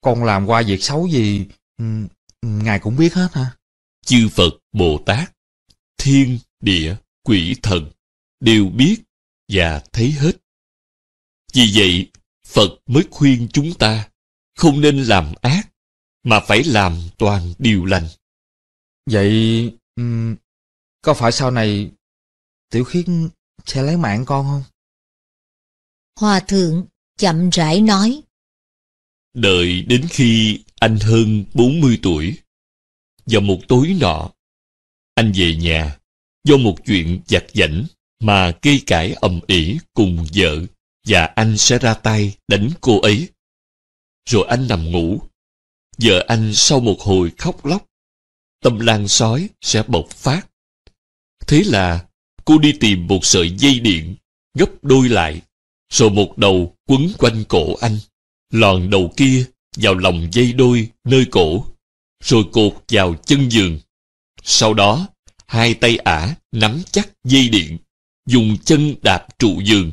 Con làm qua việc xấu gì, ngài cũng biết hết hả? Chư Phật, Bồ Tát, thiên, địa, quỷ thần, đều biết và thấy hết. Vì vậy, Phật mới khuyên chúng ta không nên làm ác, mà phải làm toàn điều lành. Vậy, um, có phải sau này Tiểu Khiết sẽ lấy mạng con không? Hòa thượng chậm rãi nói: Đợi đến khi anh hơn bốn mươi tuổi, vào một tối nọ, anh về nhà, do một chuyện vặt vãnh mà gây cãi ầm ĩ cùng vợ, và anh sẽ ra tay đánh cô ấy. Rồi anh nằm ngủ, vợ anh sau một hồi khóc lóc, tâm lang sói sẽ bộc phát. Thế là cô đi tìm một sợi dây điện, gấp đôi lại, rồi một đầu quấn quanh cổ anh, lòn đầu kia vào lòng dây đôi nơi cổ, rồi cột vào chân giường. Sau đó, hai tay ả nắm chắc dây điện, dùng chân đạp trụ giường,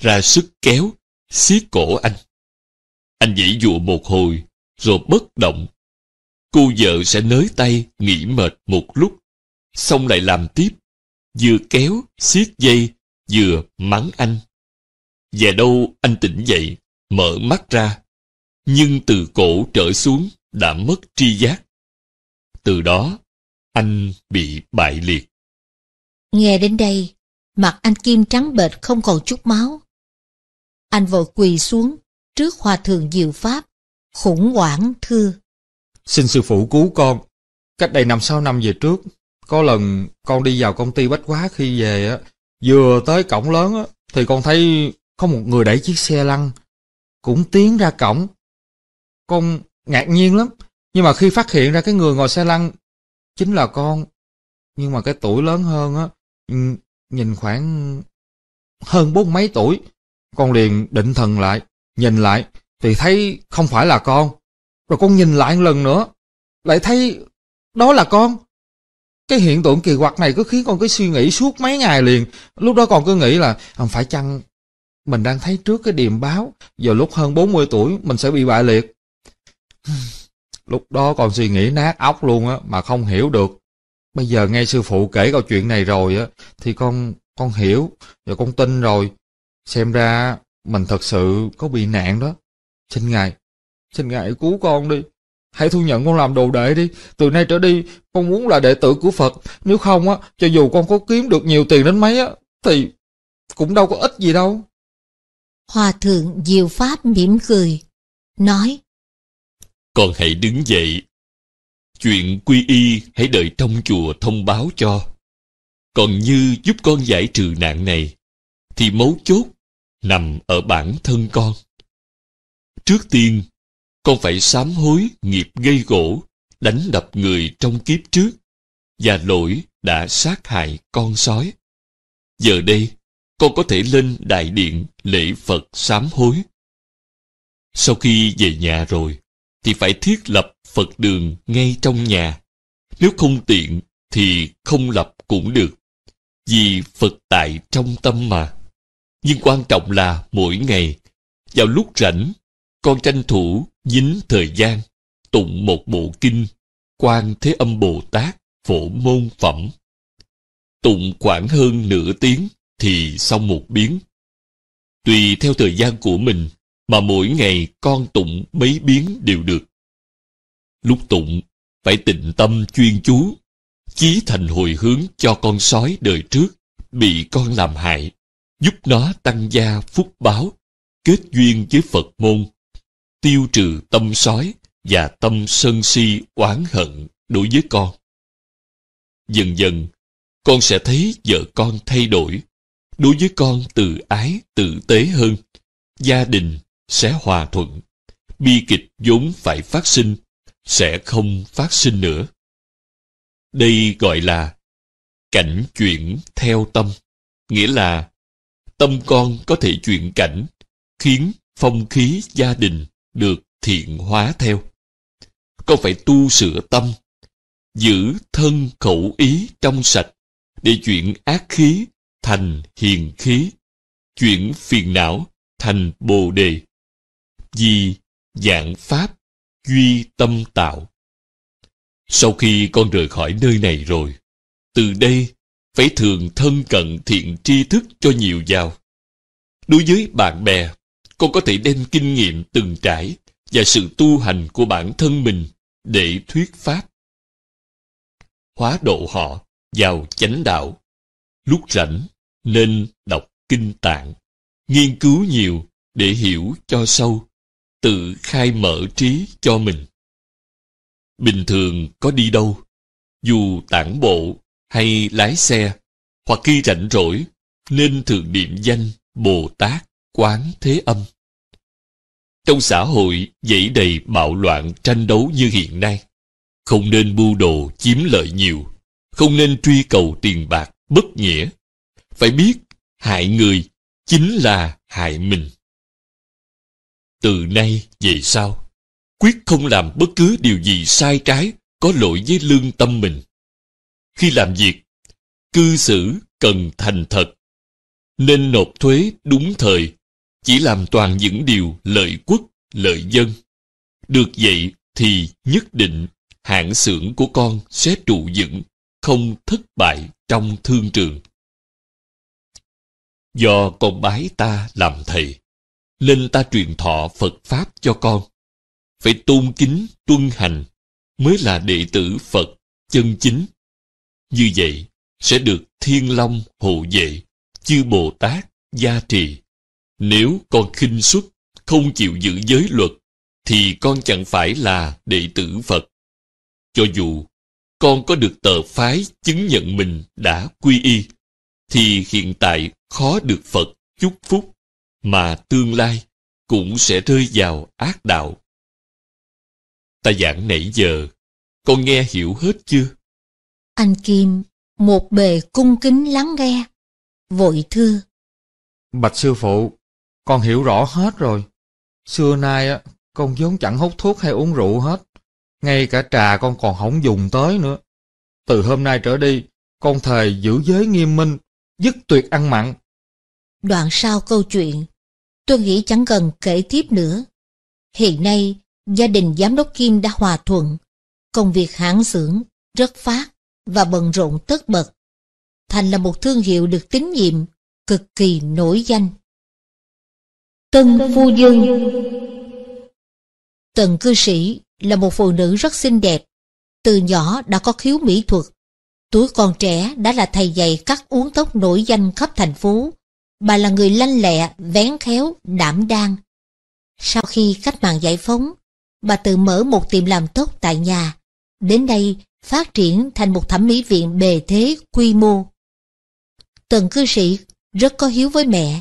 ra sức kéo, siết cổ anh. Anh giãy giụa một hồi, rồi bất động. Cô vợ sẽ nới tay, nghỉ mệt một lúc, xong lại làm tiếp, vừa kéo, siết dây, vừa mắng anh. Về đâu anh tỉnh dậy, mở mắt ra, nhưng từ cổ trở xuống đã mất tri giác. Từ đó, anh bị bại liệt. Nghe đến đây, mặt anh Kim trắng bệch không còn chút máu. Anh vội quỳ xuống trước Hòa Thượng Diệu Pháp, khủng hoảng thưa: Xin sư phụ cứu con. Cách đây năm sáu năm về trước, có lần con đi vào công ty Bách Hóa, khi về á, vừa tới cổng lớn á, thì con thấy có một người đẩy chiếc xe lăn cũng tiến ra cổng. Con ngạc nhiên lắm, nhưng mà khi phát hiện ra cái người ngồi xe lăn chính là con, nhưng mà cái tuổi lớn hơn á, nhìn khoảng hơn bốn mấy tuổi. Con liền định thần lại, nhìn lại thì thấy không phải là con. Rồi con nhìn lại một lần nữa, lại thấy đó là con. Cái hiện tượng kỳ quặc này cứ khiến con cứ suy nghĩ suốt mấy ngày liền. Lúc đó con cứ nghĩ là phải chăng mình đang thấy trước cái điềm báo, vào lúc hơn bốn mươi tuổi mình sẽ bị bại liệt. Lúc đó con suy nghĩ nát óc luôn á, mà không hiểu được. Bây giờ nghe sư phụ kể câu chuyện này rồi á, thì con con hiểu, và con tin rồi. Xem ra mình thật sự có bị nạn đó. Xin Ngài, xin Ngài cứu con đi. Hãy thu nhận con làm đồ đệ đi. Từ nay trở đi, con muốn là đệ tử của Phật. Nếu không á, cho dù con có kiếm được nhiều tiền đến mấy á, thì cũng đâu có ích gì đâu. Hòa Thượng Diệu Pháp mỉm cười, nói: Con hãy đứng dậy. Chuyện quy y hãy đợi trong chùa thông báo cho. Còn như giúp con giải trừ nạn này, thì mấu chốt nằm ở bản thân con. Trước tiên, con phải sám hối nghiệp gây gổ, đánh đập người trong kiếp trước, và lỗi đã sát hại con sói. Giờ đây, con có thể lên đại điện lễ Phật sám hối. Sau khi về nhà rồi, thì phải thiết lập Phật đường ngay trong nhà. Nếu không tiện, thì không lập cũng được, vì Phật tại trong tâm mà. Nhưng quan trọng là mỗi ngày, vào lúc rảnh, con tranh thủ dính thời gian, tụng một bộ kinh Quan Thế Âm Bồ Tát Phổ Môn Phẩm. Tụng khoảng hơn nửa tiếng thì xong một biến. Tùy theo thời gian của mình, mà mỗi ngày con tụng mấy biến đều được. Lúc tụng, phải tịnh tâm chuyên chú, chí thành hồi hướng cho con sói đời trước bị con làm hại, giúp nó tăng gia phúc báo, kết duyên với Phật môn, tiêu trừ tâm sói và tâm sân si oán hận đối với con. Dần dần, con sẽ thấy vợ con thay đổi, đối với con từ ái tử tế hơn, gia đình sẽ hòa thuận, bi kịch vốn phải phát sinh sẽ không phát sinh nữa. Đây gọi là cảnh chuyển theo tâm, nghĩa là tâm con có thể chuyển cảnh, khiến phong khí gia đình được thiện hóa theo. Con phải tu sửa tâm, giữ thân khẩu ý trong sạch, để chuyển ác khí thành hiền khí, chuyển phiền não thành bồ đề. Vì dạng pháp duy tâm tạo. Sau khi con rời khỏi nơi này rồi, từ đây phải thường thân cận thiện tri thức cho nhiều vào. Đối với bạn bè, con có thể đem kinh nghiệm từng trải và sự tu hành của bản thân mình để thuyết pháp, hóa độ họ vào chánh đạo. Lúc rảnh nên đọc kinh tạng, nghiên cứu nhiều để hiểu cho sâu, tự khai mở trí cho mình. Bình thường có đi đâu, dù tản bộ hay lái xe, hoặc khi rảnh rỗi, nên thường niệm danh Bồ Tát Quán Thế Âm. Trong xã hội dẫy đầy bạo loạn tranh đấu như hiện nay, không nên mưu đồ chiếm lợi nhiều, không nên truy cầu tiền bạc bất nghĩa. Phải biết hại người chính là hại mình. Từ nay về sau, quyết không làm bất cứ điều gì sai trái, có lỗi với lương tâm mình. Khi làm việc, cư xử cần thành thật, nên nộp thuế đúng thời, chỉ làm toàn những điều lợi quốc, lợi dân, Được vậy thì nhất định hãng xưởng của con sẽ trụ vững, không thất bại trong thương trường. Do con bái ta làm thầy, nên ta truyền thọ Phật Pháp cho con. Phải tôn kính, tuân hành, mới là đệ tử Phật chân chính. Như vậy, sẽ được Thiên Long hộ vệ, chư Bồ Tát gia trì. Nếu con khinh suất, không chịu giữ giới luật, thì con chẳng phải là đệ tử Phật. Cho dù con có được tờ phái chứng nhận mình đã quy y, thì hiện tại khó được Phật chúc phúc, mà tương lai cũng sẽ rơi vào ác đạo. Ta giảng nãy giờ, con nghe hiểu hết chưa? Anh Kim một bề cung kính lắng nghe, vội thưa: Bạch sư phụ, con hiểu rõ hết rồi. Xưa nay con vốn chẳng hút thuốc hay uống rượu hết, ngay cả trà con còn không dùng tới nữa. Từ hôm nay trở đi, con thề giữ giới nghiêm minh, dứt tuyệt ăn mặn. Đoạn sau câu chuyện, tôi nghĩ chẳng cần kể tiếp nữa. Hiện nay, gia đình giám đốc Kim đã hòa thuận, công việc hãng xưởng rất phát và bận rộn tất bật. Thành là một thương hiệu được tín nhiệm, cực kỳ nổi danh. Tân Phu Dương. Tần Cư Sĩ là một phụ nữ rất xinh đẹp, từ nhỏ đã có khiếu mỹ thuật. Tuổi còn trẻ đã là thầy dạy cắt uốn tóc nổi danh khắp thành phố. Bà là người lanh lẹ, vén khéo, đảm đang. Sau khi cách mạng giải phóng, bà tự mở một tiệm làm tóc tại nhà. Đến đây, phát triển thành một thẩm mỹ viện bề thế quy mô. Tần Cư Sĩ rất có hiếu với mẹ.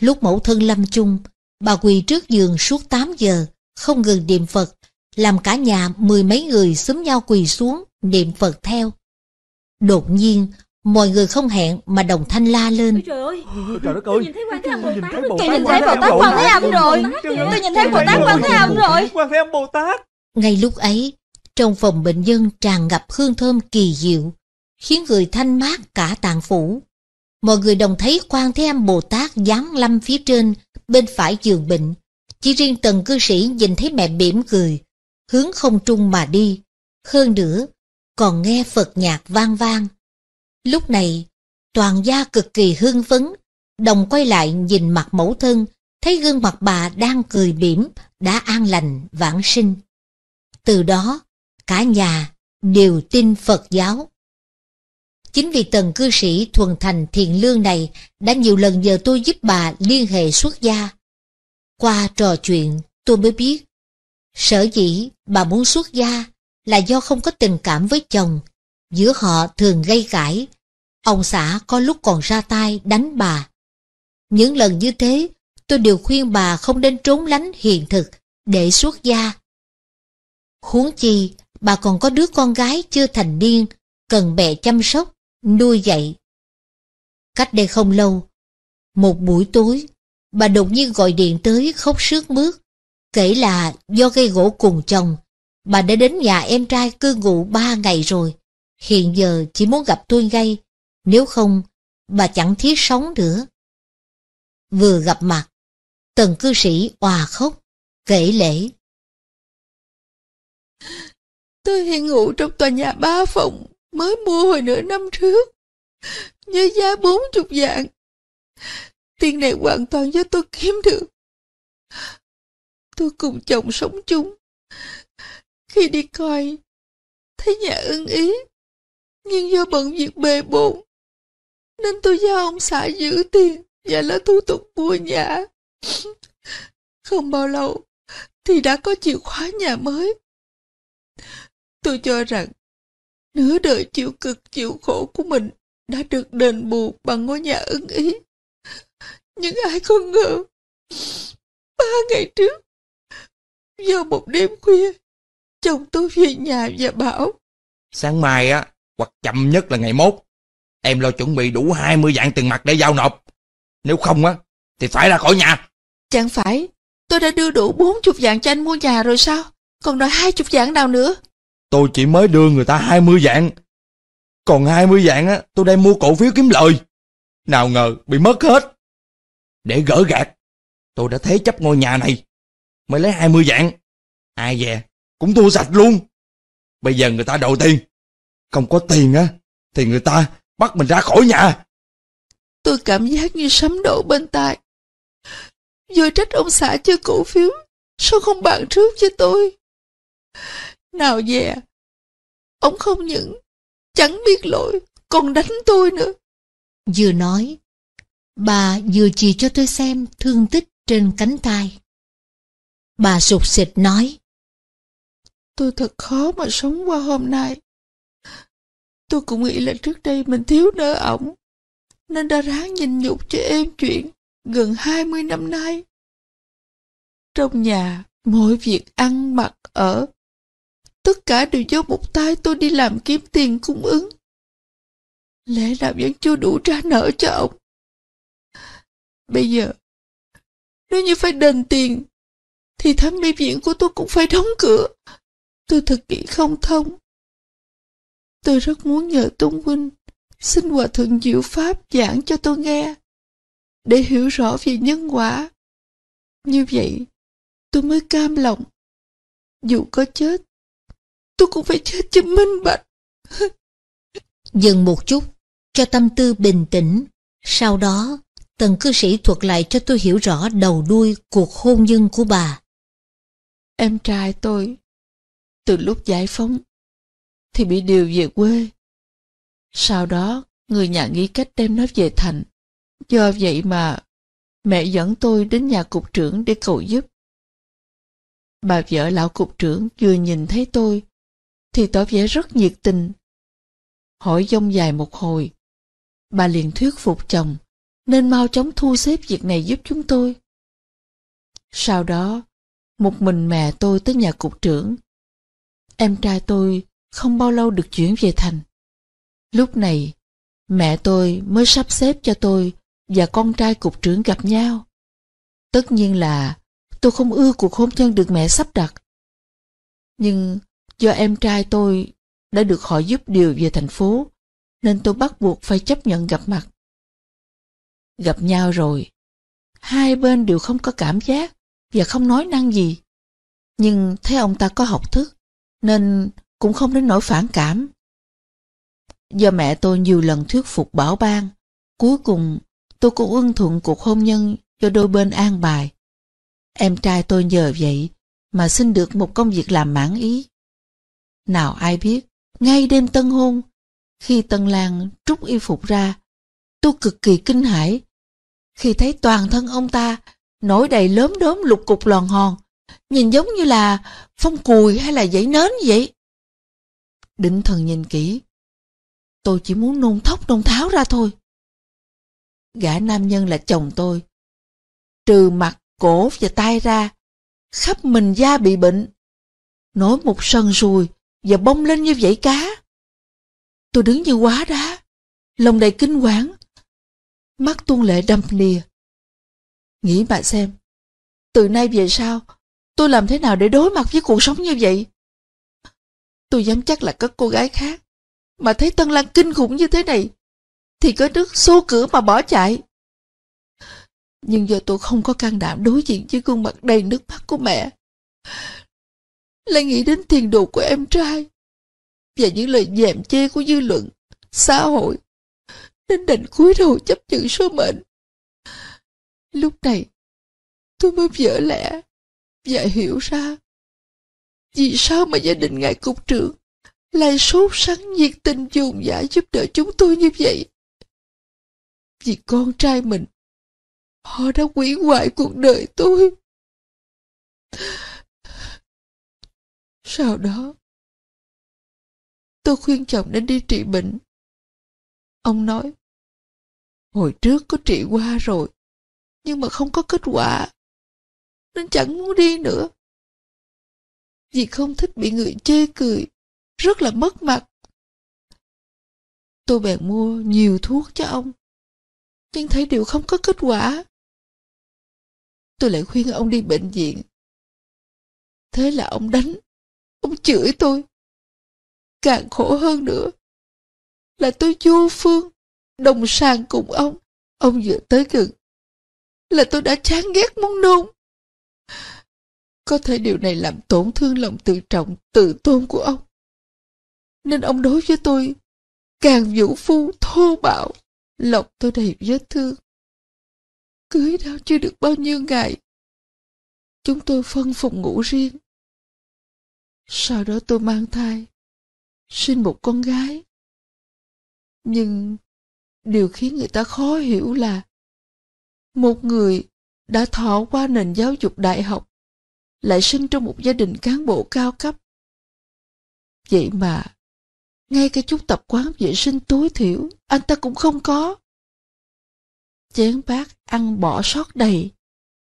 Lúc mẫu thân lâm chung, bà quỳ trước giường suốt tám giờ, không ngừng niệm Phật, làm cả nhà mười mấy người xúm nhau quỳ xuống, niệm Phật theo. Đột nhiên, mọi người không hẹn mà đồng thanh la lên: Trời ơi, trời đất ơi, tôi nhìn thấy Quan Thế Âm Bồ Tát, tôi nhìn thấy Bồ Tát Quan Thế Âm rồi, tôi nhìn thấy Bồ Tát Quan Thế Âm rồi, Quan Thế Âm Bồ Tát. Ngay lúc ấy, trong phòng bệnh nhân tràn ngập hương thơm kỳ diệu, khiến người thanh mát cả tạng phủ. Mọi người đồng thấy Quan Thế Âm Bồ Tát giáng lâm phía trên, bên phải giường bệnh. Chỉ riêng Tần Cư Sĩ nhìn thấy mẹ mỉm cười, hướng không trung mà đi. Hơn nữa, còn nghe Phật nhạc vang vang. Lúc này, toàn gia cực kỳ hưng phấn, đồng quay lại nhìn mặt mẫu thân, thấy gương mặt bà đang cười mỉm, đã an lành, vãng sinh. Từ đó, cả nhà đều tin Phật giáo. Chính vì Tần Cư Sĩ thuần thành thiện lương này đã nhiều lần nhờ tôi giúp bà liên hệ xuất gia. Qua trò chuyện, tôi mới biết, sở dĩ bà muốn xuất gia là do không có tình cảm với chồng. Giữa họ thường gây cãi, ông xã có lúc còn ra tay đánh bà. Những lần như thế, tôi đều khuyên bà không nên trốn lánh hiện thực để xuất gia. Huống chi, bà còn có đứa con gái chưa thành niên, cần mẹ chăm sóc, nuôi dạy. Cách đây không lâu, một buổi tối, bà đột nhiên gọi điện tới khóc sướt mướt, kể là do gây gổ cùng chồng. Bà đã đến nhà em trai cư ngụ ba ngày rồi, hiện giờ chỉ muốn gặp tôi ngay, nếu không, bà chẳng thiết sống nữa. Vừa gặp mặt, Tần Cư Sĩ òa khóc, kể lễ: Tôi hay ngủ trong tòa nhà ba phòng mới mua hồi nửa năm trước, với giá bốn chục vạn. Tiền này hoàn toàn do tôi kiếm được. Tôi cùng chồng sống chung. Khi đi coi, thấy nhà ưng ý, nhưng do bận việc bề bộn, nên tôi giao ông xã giữ tiền và lo thủ tục mua nhà. Không bao lâu thì đã có chìa khóa nhà mới. Tôi cho rằng nửa đời chịu cực chịu khổ của mình đã được đền bù bằng ngôi nhà ưng ý. Nhưng ai không ngờ, ba ngày trước, do một đêm khuya, chồng tôi về nhà và bảo: Sáng mai á, hoặc chậm nhất là ngày mốt, em lo chuẩn bị đủ hai mươi vạn tiền mặt để giao nộp. Nếu không á, thì phải ra khỏi nhà. Chẳng phải tôi đã đưa đủ bốn mươi vạn cho anh mua nhà rồi sao? Còn đòi hai mươi vạn nào nữa? Tôi chỉ mới đưa người ta hai mươi vạn. Còn hai mươi vạn á, tôi đem mua cổ phiếu kiếm lời. Nào ngờ bị mất hết. Để gỡ gạc, tôi đã thế chấp ngôi nhà này, mới lấy hai mươi vạn. Ai dè, cũng thua sạch luôn. Bây giờ người ta đòi tiền, không có tiền á thì người ta bắt mình ra khỏi nhà. Tôi cảm giác như sấm đổ bên tai. Vừa trách ông xã chơi cổ phiếu, sao không bàn trước với tôi? Nào dè, ông không những chẳng biết lỗi, còn đánh tôi nữa. Vừa nói, bà vừa chỉ cho tôi xem thương tích trên cánh tay. Bà sụt sịt nói, tôi thật khó mà sống qua hôm nay. Tôi cũng nghĩ là trước đây mình thiếu nợ ổng, nên đã ráng nhìn nhục cho êm chuyện gần hai mươi năm nay. Trong nhà, mọi việc ăn mặc ở, tất cả đều do một tay tôi đi làm kiếm tiền cung ứng. Lẽ nào vẫn chưa đủ trả nợ cho ông? Bây giờ, nếu như phải đền tiền, thì thẩm mỹ viện của tôi cũng phải đóng cửa. Tôi thật nghĩ không thông. Tôi rất muốn nhờ Tôn Huynh xin Hòa Thượng Diệu Pháp giảng cho tôi nghe, để hiểu rõ về nhân quả. Như vậy, tôi mới cam lòng. Dù có chết, tôi cũng phải chết cho minh bạch. Dừng một chút, cho tâm tư bình tĩnh. Sau đó, Tần cư sĩ thuật lại cho tôi hiểu rõ đầu đuôi cuộc hôn nhân của bà. Em trai tôi, từ lúc giải phóng, thì bị điều về quê. Sau đó, người nhà nghĩ cách đem nó về thành. Do vậy mà, mẹ dẫn tôi đến nhà cục trưởng để cầu giúp. Bà vợ lão cục trưởng vừa nhìn thấy tôi, thì tỏ vẻ rất nhiệt tình. Hỏi dông dài một hồi, bà liền thuyết phục chồng, nên mau chóng thu xếp việc này giúp chúng tôi. Sau đó, một mình mẹ tôi tới nhà cục trưởng. Em trai tôi không bao lâu được chuyển về thành. Lúc này, mẹ tôi mới sắp xếp cho tôi và con trai cục trưởng gặp nhau. Tất nhiên là tôi không ưa cuộc hôn nhân được mẹ sắp đặt. Nhưng do em trai tôi đã được họ giúp điều về thành phố, nên tôi bắt buộc phải chấp nhận gặp mặt. Gặp nhau rồi, hai bên đều không có cảm giác và không nói năng gì. Nhưng thấy ông ta có học thức, nên cũng không đến nỗi phản cảm. Do mẹ tôi nhiều lần thuyết phục bảo ban, cuối cùng tôi cũng ưng thuận cuộc hôn nhân do đôi bên an bài. Em trai tôi nhờ vậy mà xin được một công việc làm mãn ý. Nào ai biết, ngay đêm tân hôn, khi Tân Lan trút y phục ra, tôi cực kỳ kinh hãi khi thấy toàn thân ông ta nổi đầy lớm đốm lục cục lòn hòn, nhìn giống như là phong cùi hay là dãy nến vậy. Định thần nhìn kỹ, tôi chỉ muốn nôn thốc nôn tháo ra thôi. Gã nam nhân là chồng tôi, trừ mặt, cổ và tay ra, khắp mình da bị bệnh, nổi một sần sùi và bông lên như vảy cá. Tôi đứng như hóa đá, lòng đầy kinh hoảng, mắt tuôn lệ đầm đìa. Nghĩ mà xem, từ nay về sau, tôi làm thế nào để đối mặt với cuộc sống như vậy? Tôi dám chắc là các cô gái khác mà thấy Tân Lan kinh khủng như thế này thì có đứt xô cửa mà bỏ chạy. Nhưng giờ tôi không có can đảm đối diện với gương mặt đầy nước mắt của mẹ, lại nghĩ đến tiền đồ của em trai và những lời dèm chê của dư luận, xã hội, nên đành cúi đầu chấp nhận số mệnh. Lúc này tôi mới vỡ lẽ và hiểu ra vì sao mà gia đình ngài cục trưởng lại sốt sắng nhiệt tình dùng dã giúp đỡ chúng tôi như vậy. Vì con trai mình, họ đã hủy hoại cuộc đời tôi. Sau đó, tôi khuyên chồng nên đi trị bệnh. Ông nói, hồi trước có trị qua rồi, nhưng mà không có kết quả, nên chẳng muốn đi nữa. Vì không thích bị người chê cười, rất là mất mặt. Tôi bèn mua nhiều thuốc cho ông, nhưng thấy đều không có kết quả. Tôi lại khuyên ông đi bệnh viện. Thế là ông đánh, ông chửi tôi. Càng khổ hơn nữa là tôi vô phương, đồng sàng cùng ông. Ông vừa tới gần là tôi đã chán ghét muốn nôn. Có thể điều này làm tổn thương lòng tự trọng, tự tôn của ông. Nên ông đối với tôi càng vũ phu, thô bạo, lòng tôi đầy vết thương. Cưới đâu chưa được bao nhiêu ngày, chúng tôi phân phòng ngủ riêng. Sau đó tôi mang thai, sinh một con gái. Nhưng điều khiến người ta khó hiểu là một người đã thọ qua nền giáo dục đại học lại sinh trong một gia đình cán bộ cao cấp. Vậy mà ngay cả chút tập quán vệ sinh tối thiểu anh ta cũng không có. Chén bát ăn bỏ sót đầy,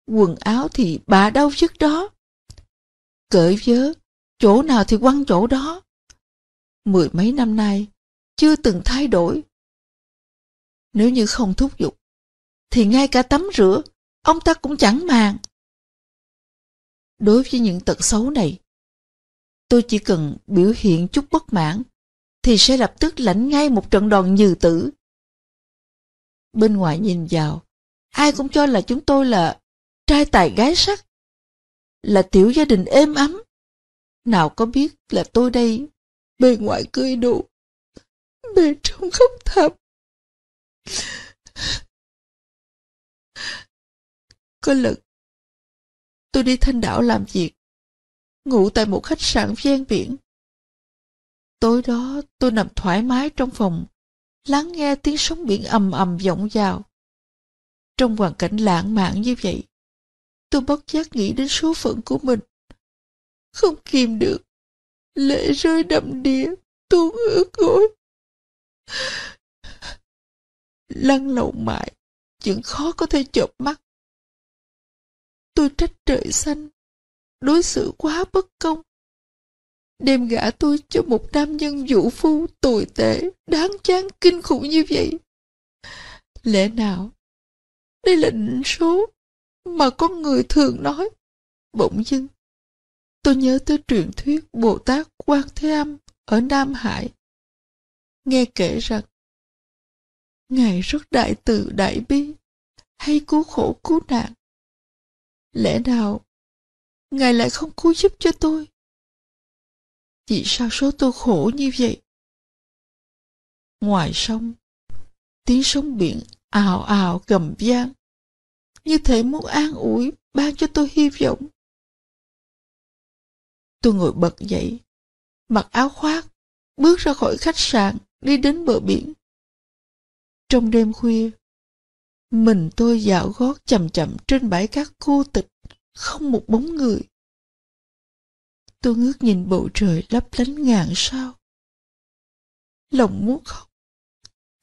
quần áo thì bạ đâu vứt đó, cởi vớ chỗ nào thì quăng chỗ đó. Mười mấy năm nay chưa từng thay đổi. Nếu như không thúc giục thì ngay cả tắm rửa ông ta cũng chẳng màng. Đối với những tật xấu này, tôi chỉ cần biểu hiện chút bất mãn thì sẽ lập tức lãnh ngay một trận đòn như tử. Bên ngoài nhìn vào, ai cũng cho là chúng tôi là trai tài gái sắc, là tiểu gia đình êm ấm. Nào có biết là tôi đây bề ngoài cười đủ, bề trong không thầm. Có lần tôi đi Thanh Đảo làm việc, ngủ tại một khách sạn ven biển. Tối đó tôi nằm thoải mái trong phòng, lắng nghe tiếng sóng biển ầm ầm vọng vào. Trong hoàn cảnh lãng mạn như vậy, tôi bất giác nghĩ đến số phận của mình, không kìm được lệ rơi đầm đìa, tuôn ướt gối. Lăn lộn mãi chuyện khó có thể chợp mắt. Tôi trách trời xanh, đối xử quá bất công, đem gả tôi cho một nam nhân vũ phu tồi tệ, đáng chán kinh khủng như vậy. Lẽ nào đây là định số mà con người thường nói? Bỗng dưng tôi nhớ tới truyền thuyết Bồ Tát Quan Thế Âm ở Nam Hải. Nghe kể rằng Ngài rất đại từ đại bi, hay cứu khổ cứu nạn. Lẽ nào Ngài lại không cứu giúp cho tôi? Vì sao số tôi khổ như vậy? Ngoài sông, tiếng sóng biển ào ào gầm vang, như thể muốn an ủi, ban cho tôi hy vọng. Tôi ngồi bật dậy, mặc áo khoác, bước ra khỏi khách sạn, đi đến bờ biển. Trong đêm khuya, mình tôi dạo gót chậm chậm trên bãi cát cô tịch, không một bóng người. Tôi ngước nhìn bầu trời lấp lánh ngàn sao. Lòng muốn khóc,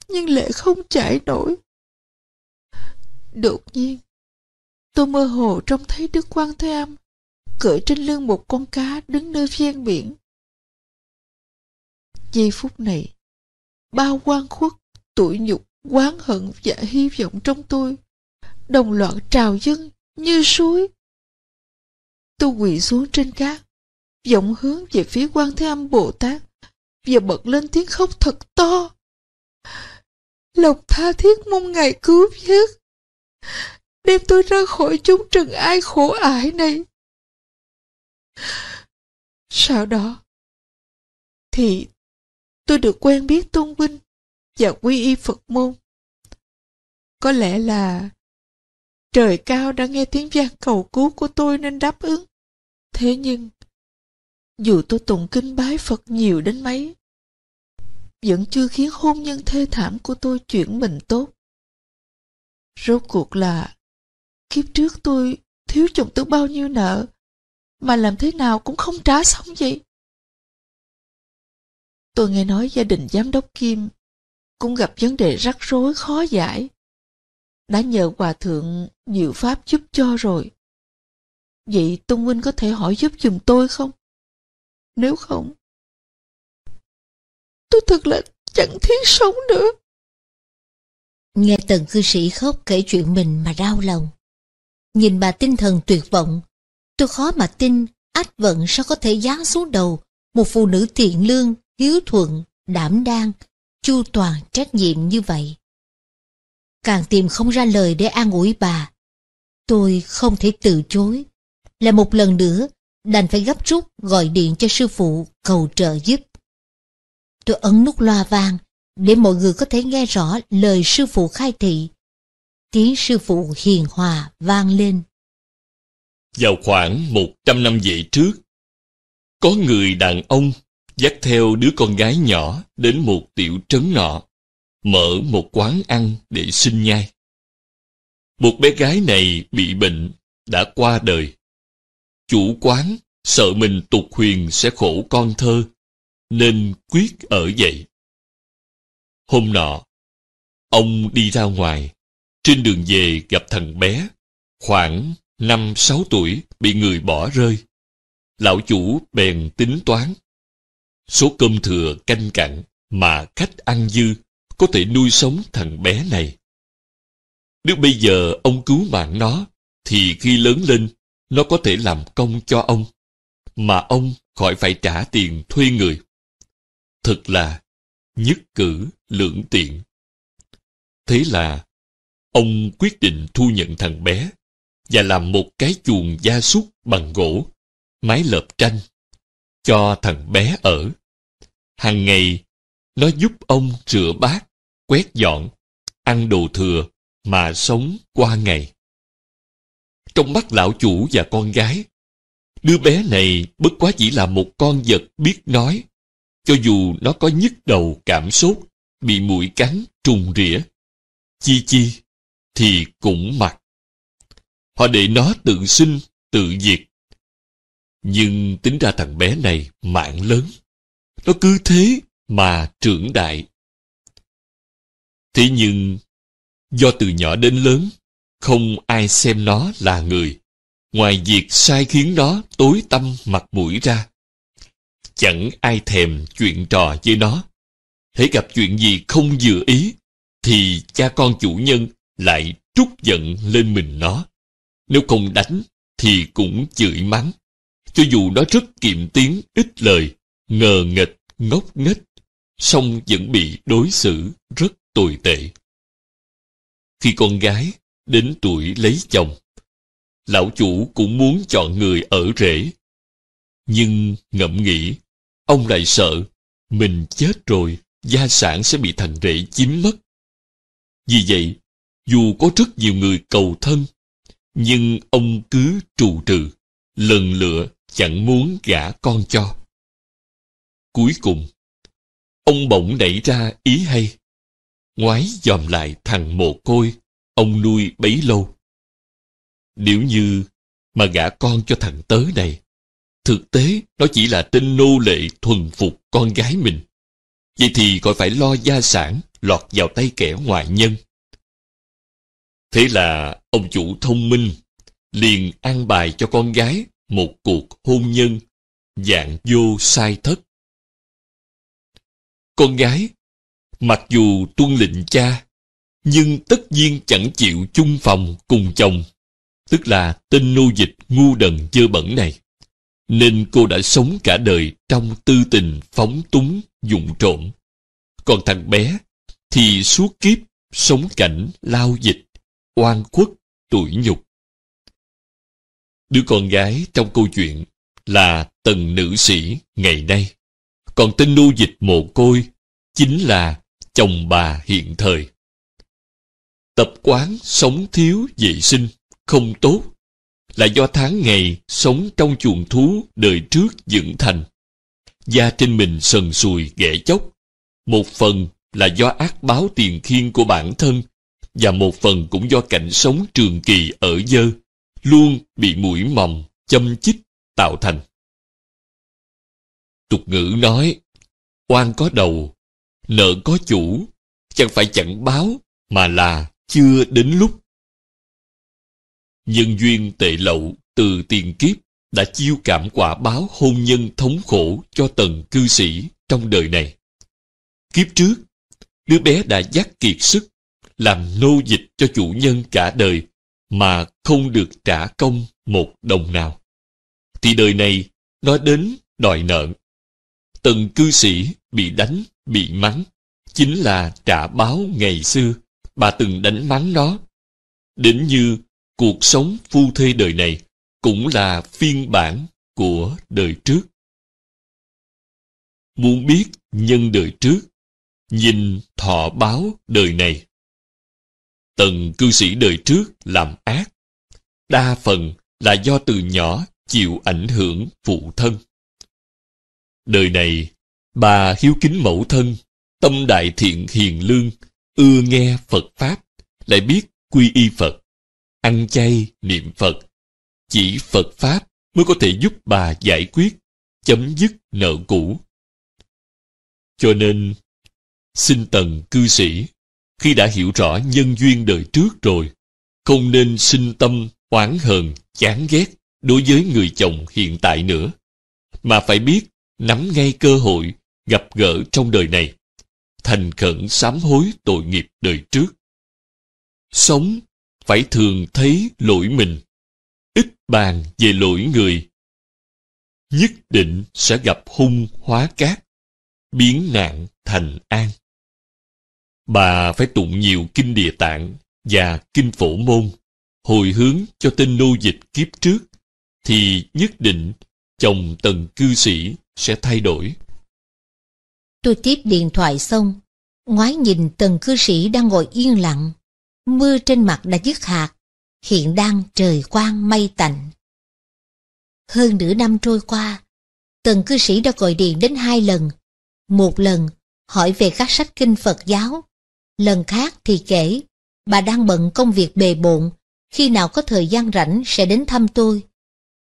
nhưng lệ không chảy nổi. Đột nhiên, tôi mơ hồ trông thấy Đức Quan Thế Âm cưỡi trên lưng một con cá đứng nơi ven biển. Giây phút này, bao oan khuất, tủi nhục, oán hận và hy vọng trong tôi đồng loạt trào dâng như suối. Tôi quỳ xuống trên cát, vọng hướng về phía Quan Thế Âm Bồ Tát và bật lên tiếng khóc thật to, lòng tha thiết mong Ngài cứu vớt, đem tôi ra khỏi chúng trần ai khổ ải này. Sau đó thì tôi được quen biết tôn huynh và quy y Phật môn. Có lẽ là trời cao đã nghe tiếng van cầu cứu của tôi nên đáp ứng. Thế nhưng dù tôi tụng kinh bái Phật nhiều đến mấy, vẫn chưa khiến hôn nhân thê thảm của tôi chuyển mình tốt. Rốt cuộc là kiếp trước tôi thiếu chồng tới bao nhiêu nợ mà làm thế nào cũng không trả xong vậy. Tôi nghe nói gia đình Giám Đốc Kim cũng gặp vấn đề rắc rối khó giải, đã nhờ Hòa Thượng Diệu Pháp giúp cho rồi. Vậy Tôn Huynh có thể hỏi giúp giùm tôi không? Nếu không, tôi thật là chẳng thiết sống nữa. Nghe Tần Cư Sĩ khóc kể chuyện mình mà đau lòng. Nhìn bà tinh thần tuyệt vọng, tôi khó mà tin ách vận sao có thể giáng xuống đầu một phụ nữ thiện lương, hiếu thuận, đảm đang, chu toàn, trách nhiệm như vậy. Càng tìm không ra lời để an ủi bà. Tôi không thể từ chối, là một lần nữa đành phải gấp rút gọi điện cho sư phụ cầu trợ giúp. Tôi ấn nút loa vang để mọi người có thể nghe rõ lời sư phụ khai thị. Tiếng sư phụ hiền hòa vang lên. Vào khoảng một trăm năm về trước, có người đàn ông dắt theo đứa con gái nhỏ đến một tiểu trấn nọ, mở một quán ăn để sinh nhai. Một bé gái này bị bệnh, đã qua đời. Chủ quán sợ mình tục huyền sẽ khổ con thơ, nên quyết ở vậy. Hôm nọ, ông đi ra ngoài, trên đường về gặp thằng bé, khoảng năm sáu tuổi bị người bỏ rơi. Lão chủ bèn tính toán, số cơm thừa canh cặn mà khách ăn dư có thể nuôi sống thằng bé này. Nếu bây giờ ông cứu mạng nó, thì khi lớn lên, nó có thể làm công cho ông, mà ông khỏi phải trả tiền thuê người. Thật là nhất cử lưỡng tiện. Thế là, ông quyết định thu nhận thằng bé và làm một cái chuồng gia súc bằng gỗ, mái lợp tranh, cho thằng bé ở. Hàng ngày, nó giúp ông rửa bát, quét dọn, ăn đồ thừa mà sống qua ngày. Trong mắt lão chủ và con gái, đứa bé này bất quá chỉ là một con vật biết nói, cho dù nó có nhức đầu cảm sốt, bị muỗi cắn trùng rỉa, chi chi thì cũng mặc. Họ để nó tự sinh, tự diệt. Nhưng tính ra thằng bé này mạng lớn, nó cứ thế mà trưởng đại. Thế nhưng, do từ nhỏ đến lớn, không ai xem nó là người, ngoài việc sai khiến nó tối tăm mặt mũi ra. Chẳng ai thèm chuyện trò với nó. Hễ gặp chuyện gì không vừa ý, thì cha con chủ nhân lại trút giận lên mình nó. Nếu không đánh, thì cũng chửi mắng, cho dù nó rất kiệm tiếng, ít lời, ngờ nghệch, ngốc nghếch, song vẫn bị đối xử rất tồi tệ. Khi con gái đến tuổi lấy chồng, lão chủ cũng muốn chọn người ở rể. Nhưng ngẫm nghĩ, ông lại sợ mình chết rồi, gia sản sẽ bị thằng rể chiếm mất. Vì vậy, dù có rất nhiều người cầu thân, nhưng ông cứ trù trừ, lần lựa chẳng muốn gả con cho. Cuối cùng, ông bỗng nảy ra ý hay, ngoái dòm lại thằng mồ côi ông nuôi bấy lâu. Nếu như mà gả con cho thằng tớ này, thực tế nó chỉ là tên nô lệ thuần phục con gái mình. Vậy thì khỏi phải lo gia sản lọt vào tay kẻ ngoại nhân. Thế là ông chủ thông minh liền an bài cho con gái một cuộc hôn nhân dạng vô sai thất. Con gái mặc dù tuân lệnh cha, nhưng tất nhiên chẳng chịu chung phòng cùng chồng, tức là tên nô dịch ngu đần dơ bẩn này, nên cô đã sống cả đời trong tư tình phóng túng vụng trộm. Còn thằng bé thì suốt kiếp sống cảnh lao dịch, oan khuất, tủi nhục. Đứa con gái trong câu chuyện là Tần nữ sĩ ngày nay, còn tên nô dịch mồ côi chính là chồng bà hiện thời. Tập quán sống thiếu vệ sinh, không tốt, là do tháng ngày sống trong chuồng thú đời trước dựng thành. Da trên mình sần sùi ghẻ chóc, một phần là do ác báo tiền khiên của bản thân, và một phần cũng do cảnh sống trường kỳ ở dơ, luôn bị muỗi mòng, châm chích tạo thành. Tục ngữ nói, oan có đầu, nợ có chủ, chẳng phải chẳng báo mà là chưa đến lúc. Nhân duyên tệ lậu từ tiền kiếp đã chiêu cảm quả báo hôn nhân thống khổ cho Tần cư sĩ trong đời này. Kiếp trước, đứa bé đã dắt kiệt sức, làm nô dịch cho chủ nhân cả đời mà không được trả công một đồng nào. Thì đời này, nó đến đòi nợ. Tần cư sĩ bị đánh, bị mắng, chính là trả báo ngày xưa bà từng đánh mắng nó. Đến như cuộc sống phu thê đời này cũng là phiên bản của đời trước. Muốn biết nhân đời trước, nhìn thọ báo đời này. Tần cư sĩ đời trước làm ác, đa phần là do từ nhỏ chịu ảnh hưởng phụ thân. Đời này, bà hiếu kính mẫu thân, tâm đại thiện hiền lương, ưa nghe Phật Pháp, lại biết quy y Phật, ăn chay niệm Phật. Chỉ Phật Pháp mới có thể giúp bà giải quyết, chấm dứt nợ cũ. Cho nên, xin Tần cư sĩ, khi đã hiểu rõ nhân duyên đời trước rồi, không nên sinh tâm oán hờn, chán ghét đối với người chồng hiện tại nữa, mà phải biết nắm ngay cơ hội gặp gỡ trong đời này, thành khẩn sám hối tội nghiệp đời trước. Sống phải thường thấy lỗi mình, ít bàn về lỗi người. Nhất định sẽ gặp hung hóa cát, biến nạn thành an. Bà phải tụng nhiều kinh Địa Tạng và kinh Phổ Môn, hồi hướng cho tên nô dịch kiếp trước, thì nhất định chồng Tần cư sĩ sẽ thay đổi. Tôi tiếp điện thoại xong, ngoái nhìn Tần cư sĩ đang ngồi yên lặng. Mưa trên mặt đã dứt hạt, hiện đang trời quang mây tạnh. Hơn nửa năm trôi qua, Tần cư sĩ đã gọi điện đến hai lần. Một lần hỏi về các sách kinh Phật giáo, lần khác thì kể bà đang bận công việc bề bộn, khi nào có thời gian rảnh sẽ đến thăm tôi.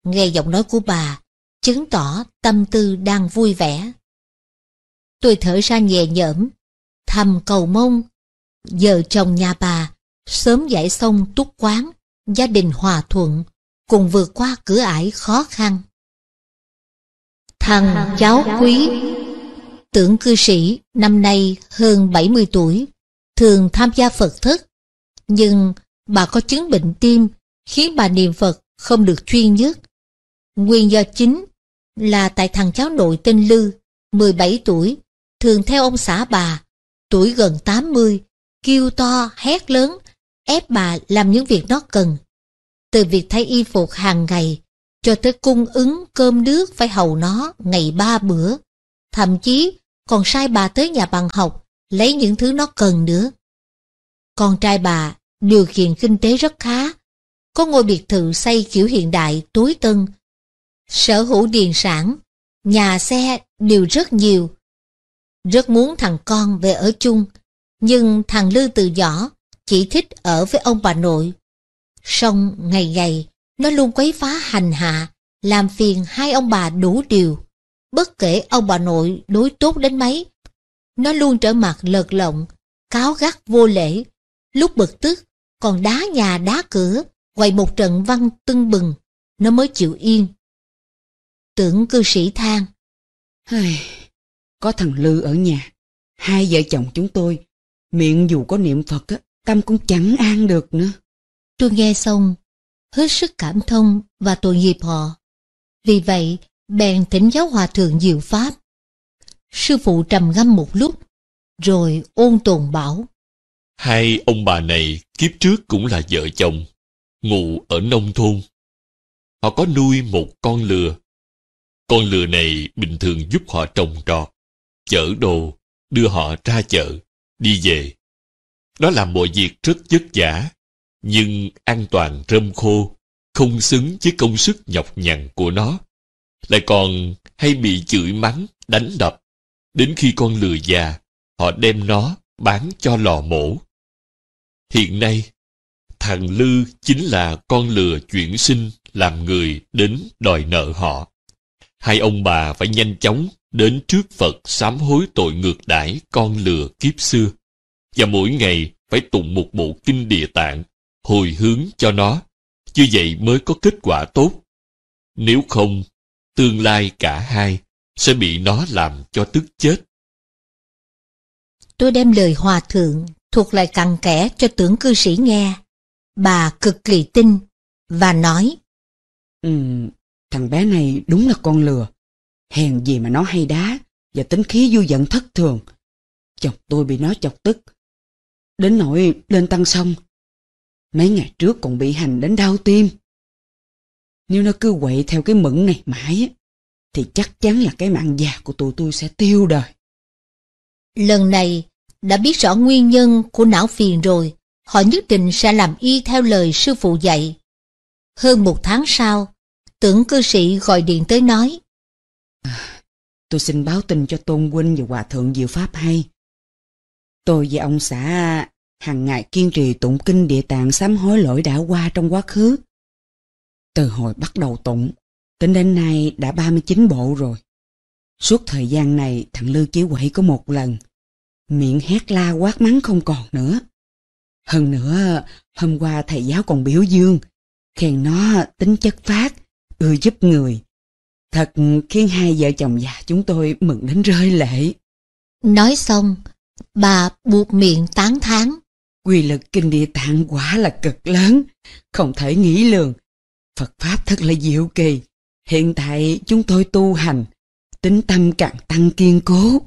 Nghe giọng nói của bà, chứng tỏ tâm tư đang vui vẻ. Tôi thở ra nhẹ nhõm, thầm cầu mong vợ chồng nhà bà sớm giải xong túc quán, gia đình hòa thuận, cùng vượt qua cửa ải khó khăn. Thằng cháu quý Tưởng cư sĩ năm nay hơn bảy mươi tuổi, thường tham gia Phật thất, nhưng bà có chứng bệnh tim khiến bà niệm Phật không được chuyên nhất. Nguyên do chính là tại thằng cháu nội tên Lư, mười bảy tuổi, thường theo ông xã bà, tuổi gần tám mươi, kêu to hét lớn, ép bà làm những việc nó cần. Từ việc thay y phục hàng ngày cho tới cung ứng cơm nước phải hầu nó ngày ba bữa, thậm chí còn sai bà tới nhà bạn học lấy những thứ nó cần nữa. Con trai bà điều kiện kinh tế rất khá, có ngôi biệt thự xây kiểu hiện đại tối tân, sở hữu điền sản, nhà xe đều rất nhiều. Rất muốn thằng con về ở chung, nhưng thằng Lư từ nhỏ chỉ thích ở với ông bà nội. Song ngày ngày nó luôn quấy phá hành hạ, làm phiền hai ông bà đủ điều. Bất kể ông bà nội đối tốt đến mấy, nó luôn trở mặt lợt lọng, cáo gắt vô lễ, lúc bực tức còn đá nhà đá cửa, quậy một trận văng tưng bừng, nó mới chịu yên. Tưởng cư sĩ than: Có thằng Lư ở nhà, hai vợ chồng chúng tôi, miệng dù có niệm Phật, tâm cũng chẳng an được nữa. Tôi nghe xong, hết sức cảm thông và tội nghiệp họ. Vì vậy, bèn thỉnh giáo Hòa Thượng Diệu Pháp. Sư phụ trầm ngâm một lúc, rồi ôn tồn bảo: Hai ông bà này kiếp trước cũng là vợ chồng, ngụ ở nông thôn. Họ có nuôi một con lừa. Con lừa này bình thường giúp họ trồng trọt, chở đồ, đưa họ ra chợ, đi về. Nó làm mọi việc rất vất vả, nhưng an toàn rơm khô, không xứng với công sức nhọc nhằn của nó. Lại còn hay bị chửi mắng, đánh đập. Đến khi con lừa già, họ đem nó bán cho lò mổ. Hiện nay, thằng Lư chính là con lừa chuyển sinh làm người đến đòi nợ họ. Hai ông bà phải nhanh chóng đến trước Phật sám hối tội ngược đãi con lừa kiếp xưa, và mỗi ngày phải tụng một bộ kinh Địa Tạng hồi hướng cho nó, như vậy mới có kết quả tốt. Nếu không, tương lai cả hai sẽ bị nó làm cho tức chết. Tôi đem lời hòa thượng thuộc lại cặn kẽ cho tưởng cư sĩ nghe. Bà cực kỳ tin và nói: ừ, thằng bé này đúng là con lừa. Hèn gì mà nó hay đá và tính khí vui giận thất thường. Chồng tôi bị nó chọc tức đến nỗi lên tăng xong. Mấy ngày trước còn bị hành đến đau tim. Nếu nó cứ quậy theo cái mẫn này mãi, thì chắc chắn là cái mạng già của tụi tôi sẽ tiêu đời. Lần này, đã biết rõ nguyên nhân của não phiền rồi, họ nhất định sẽ làm y theo lời sư phụ dạy. Hơn một tháng sau, Tưởng Cư Sĩ gọi điện tới nói. À, tôi xin báo tin cho Tôn Huynh và Hòa Thượng Diệu Pháp hay. Tôi và ông xã hàng ngày kiên trì tụng kinh Địa Tạng sám hối lỗi đã qua trong quá khứ. Từ hồi bắt đầu tụng, tính đến nay đã ba mươi chín bộ rồi. Suốt thời gian này thằng Lư chỉ quậy có một lần, miệng hét la quát mắng không còn nữa. Hơn nữa, hôm qua thầy giáo còn biểu dương, khen nó tính chất phát, ưa giúp người. Thật khiến hai vợ chồng già chúng tôi mừng đến rơi lệ. Nói xong, bà buột miệng tán thán. Quy lực kinh Địa Tạng quả là cực lớn, không thể nghĩ lường. Phật Pháp thật là diệu kỳ. Hiện tại chúng tôi tu hành, tín tâm càng tăng kiên cố.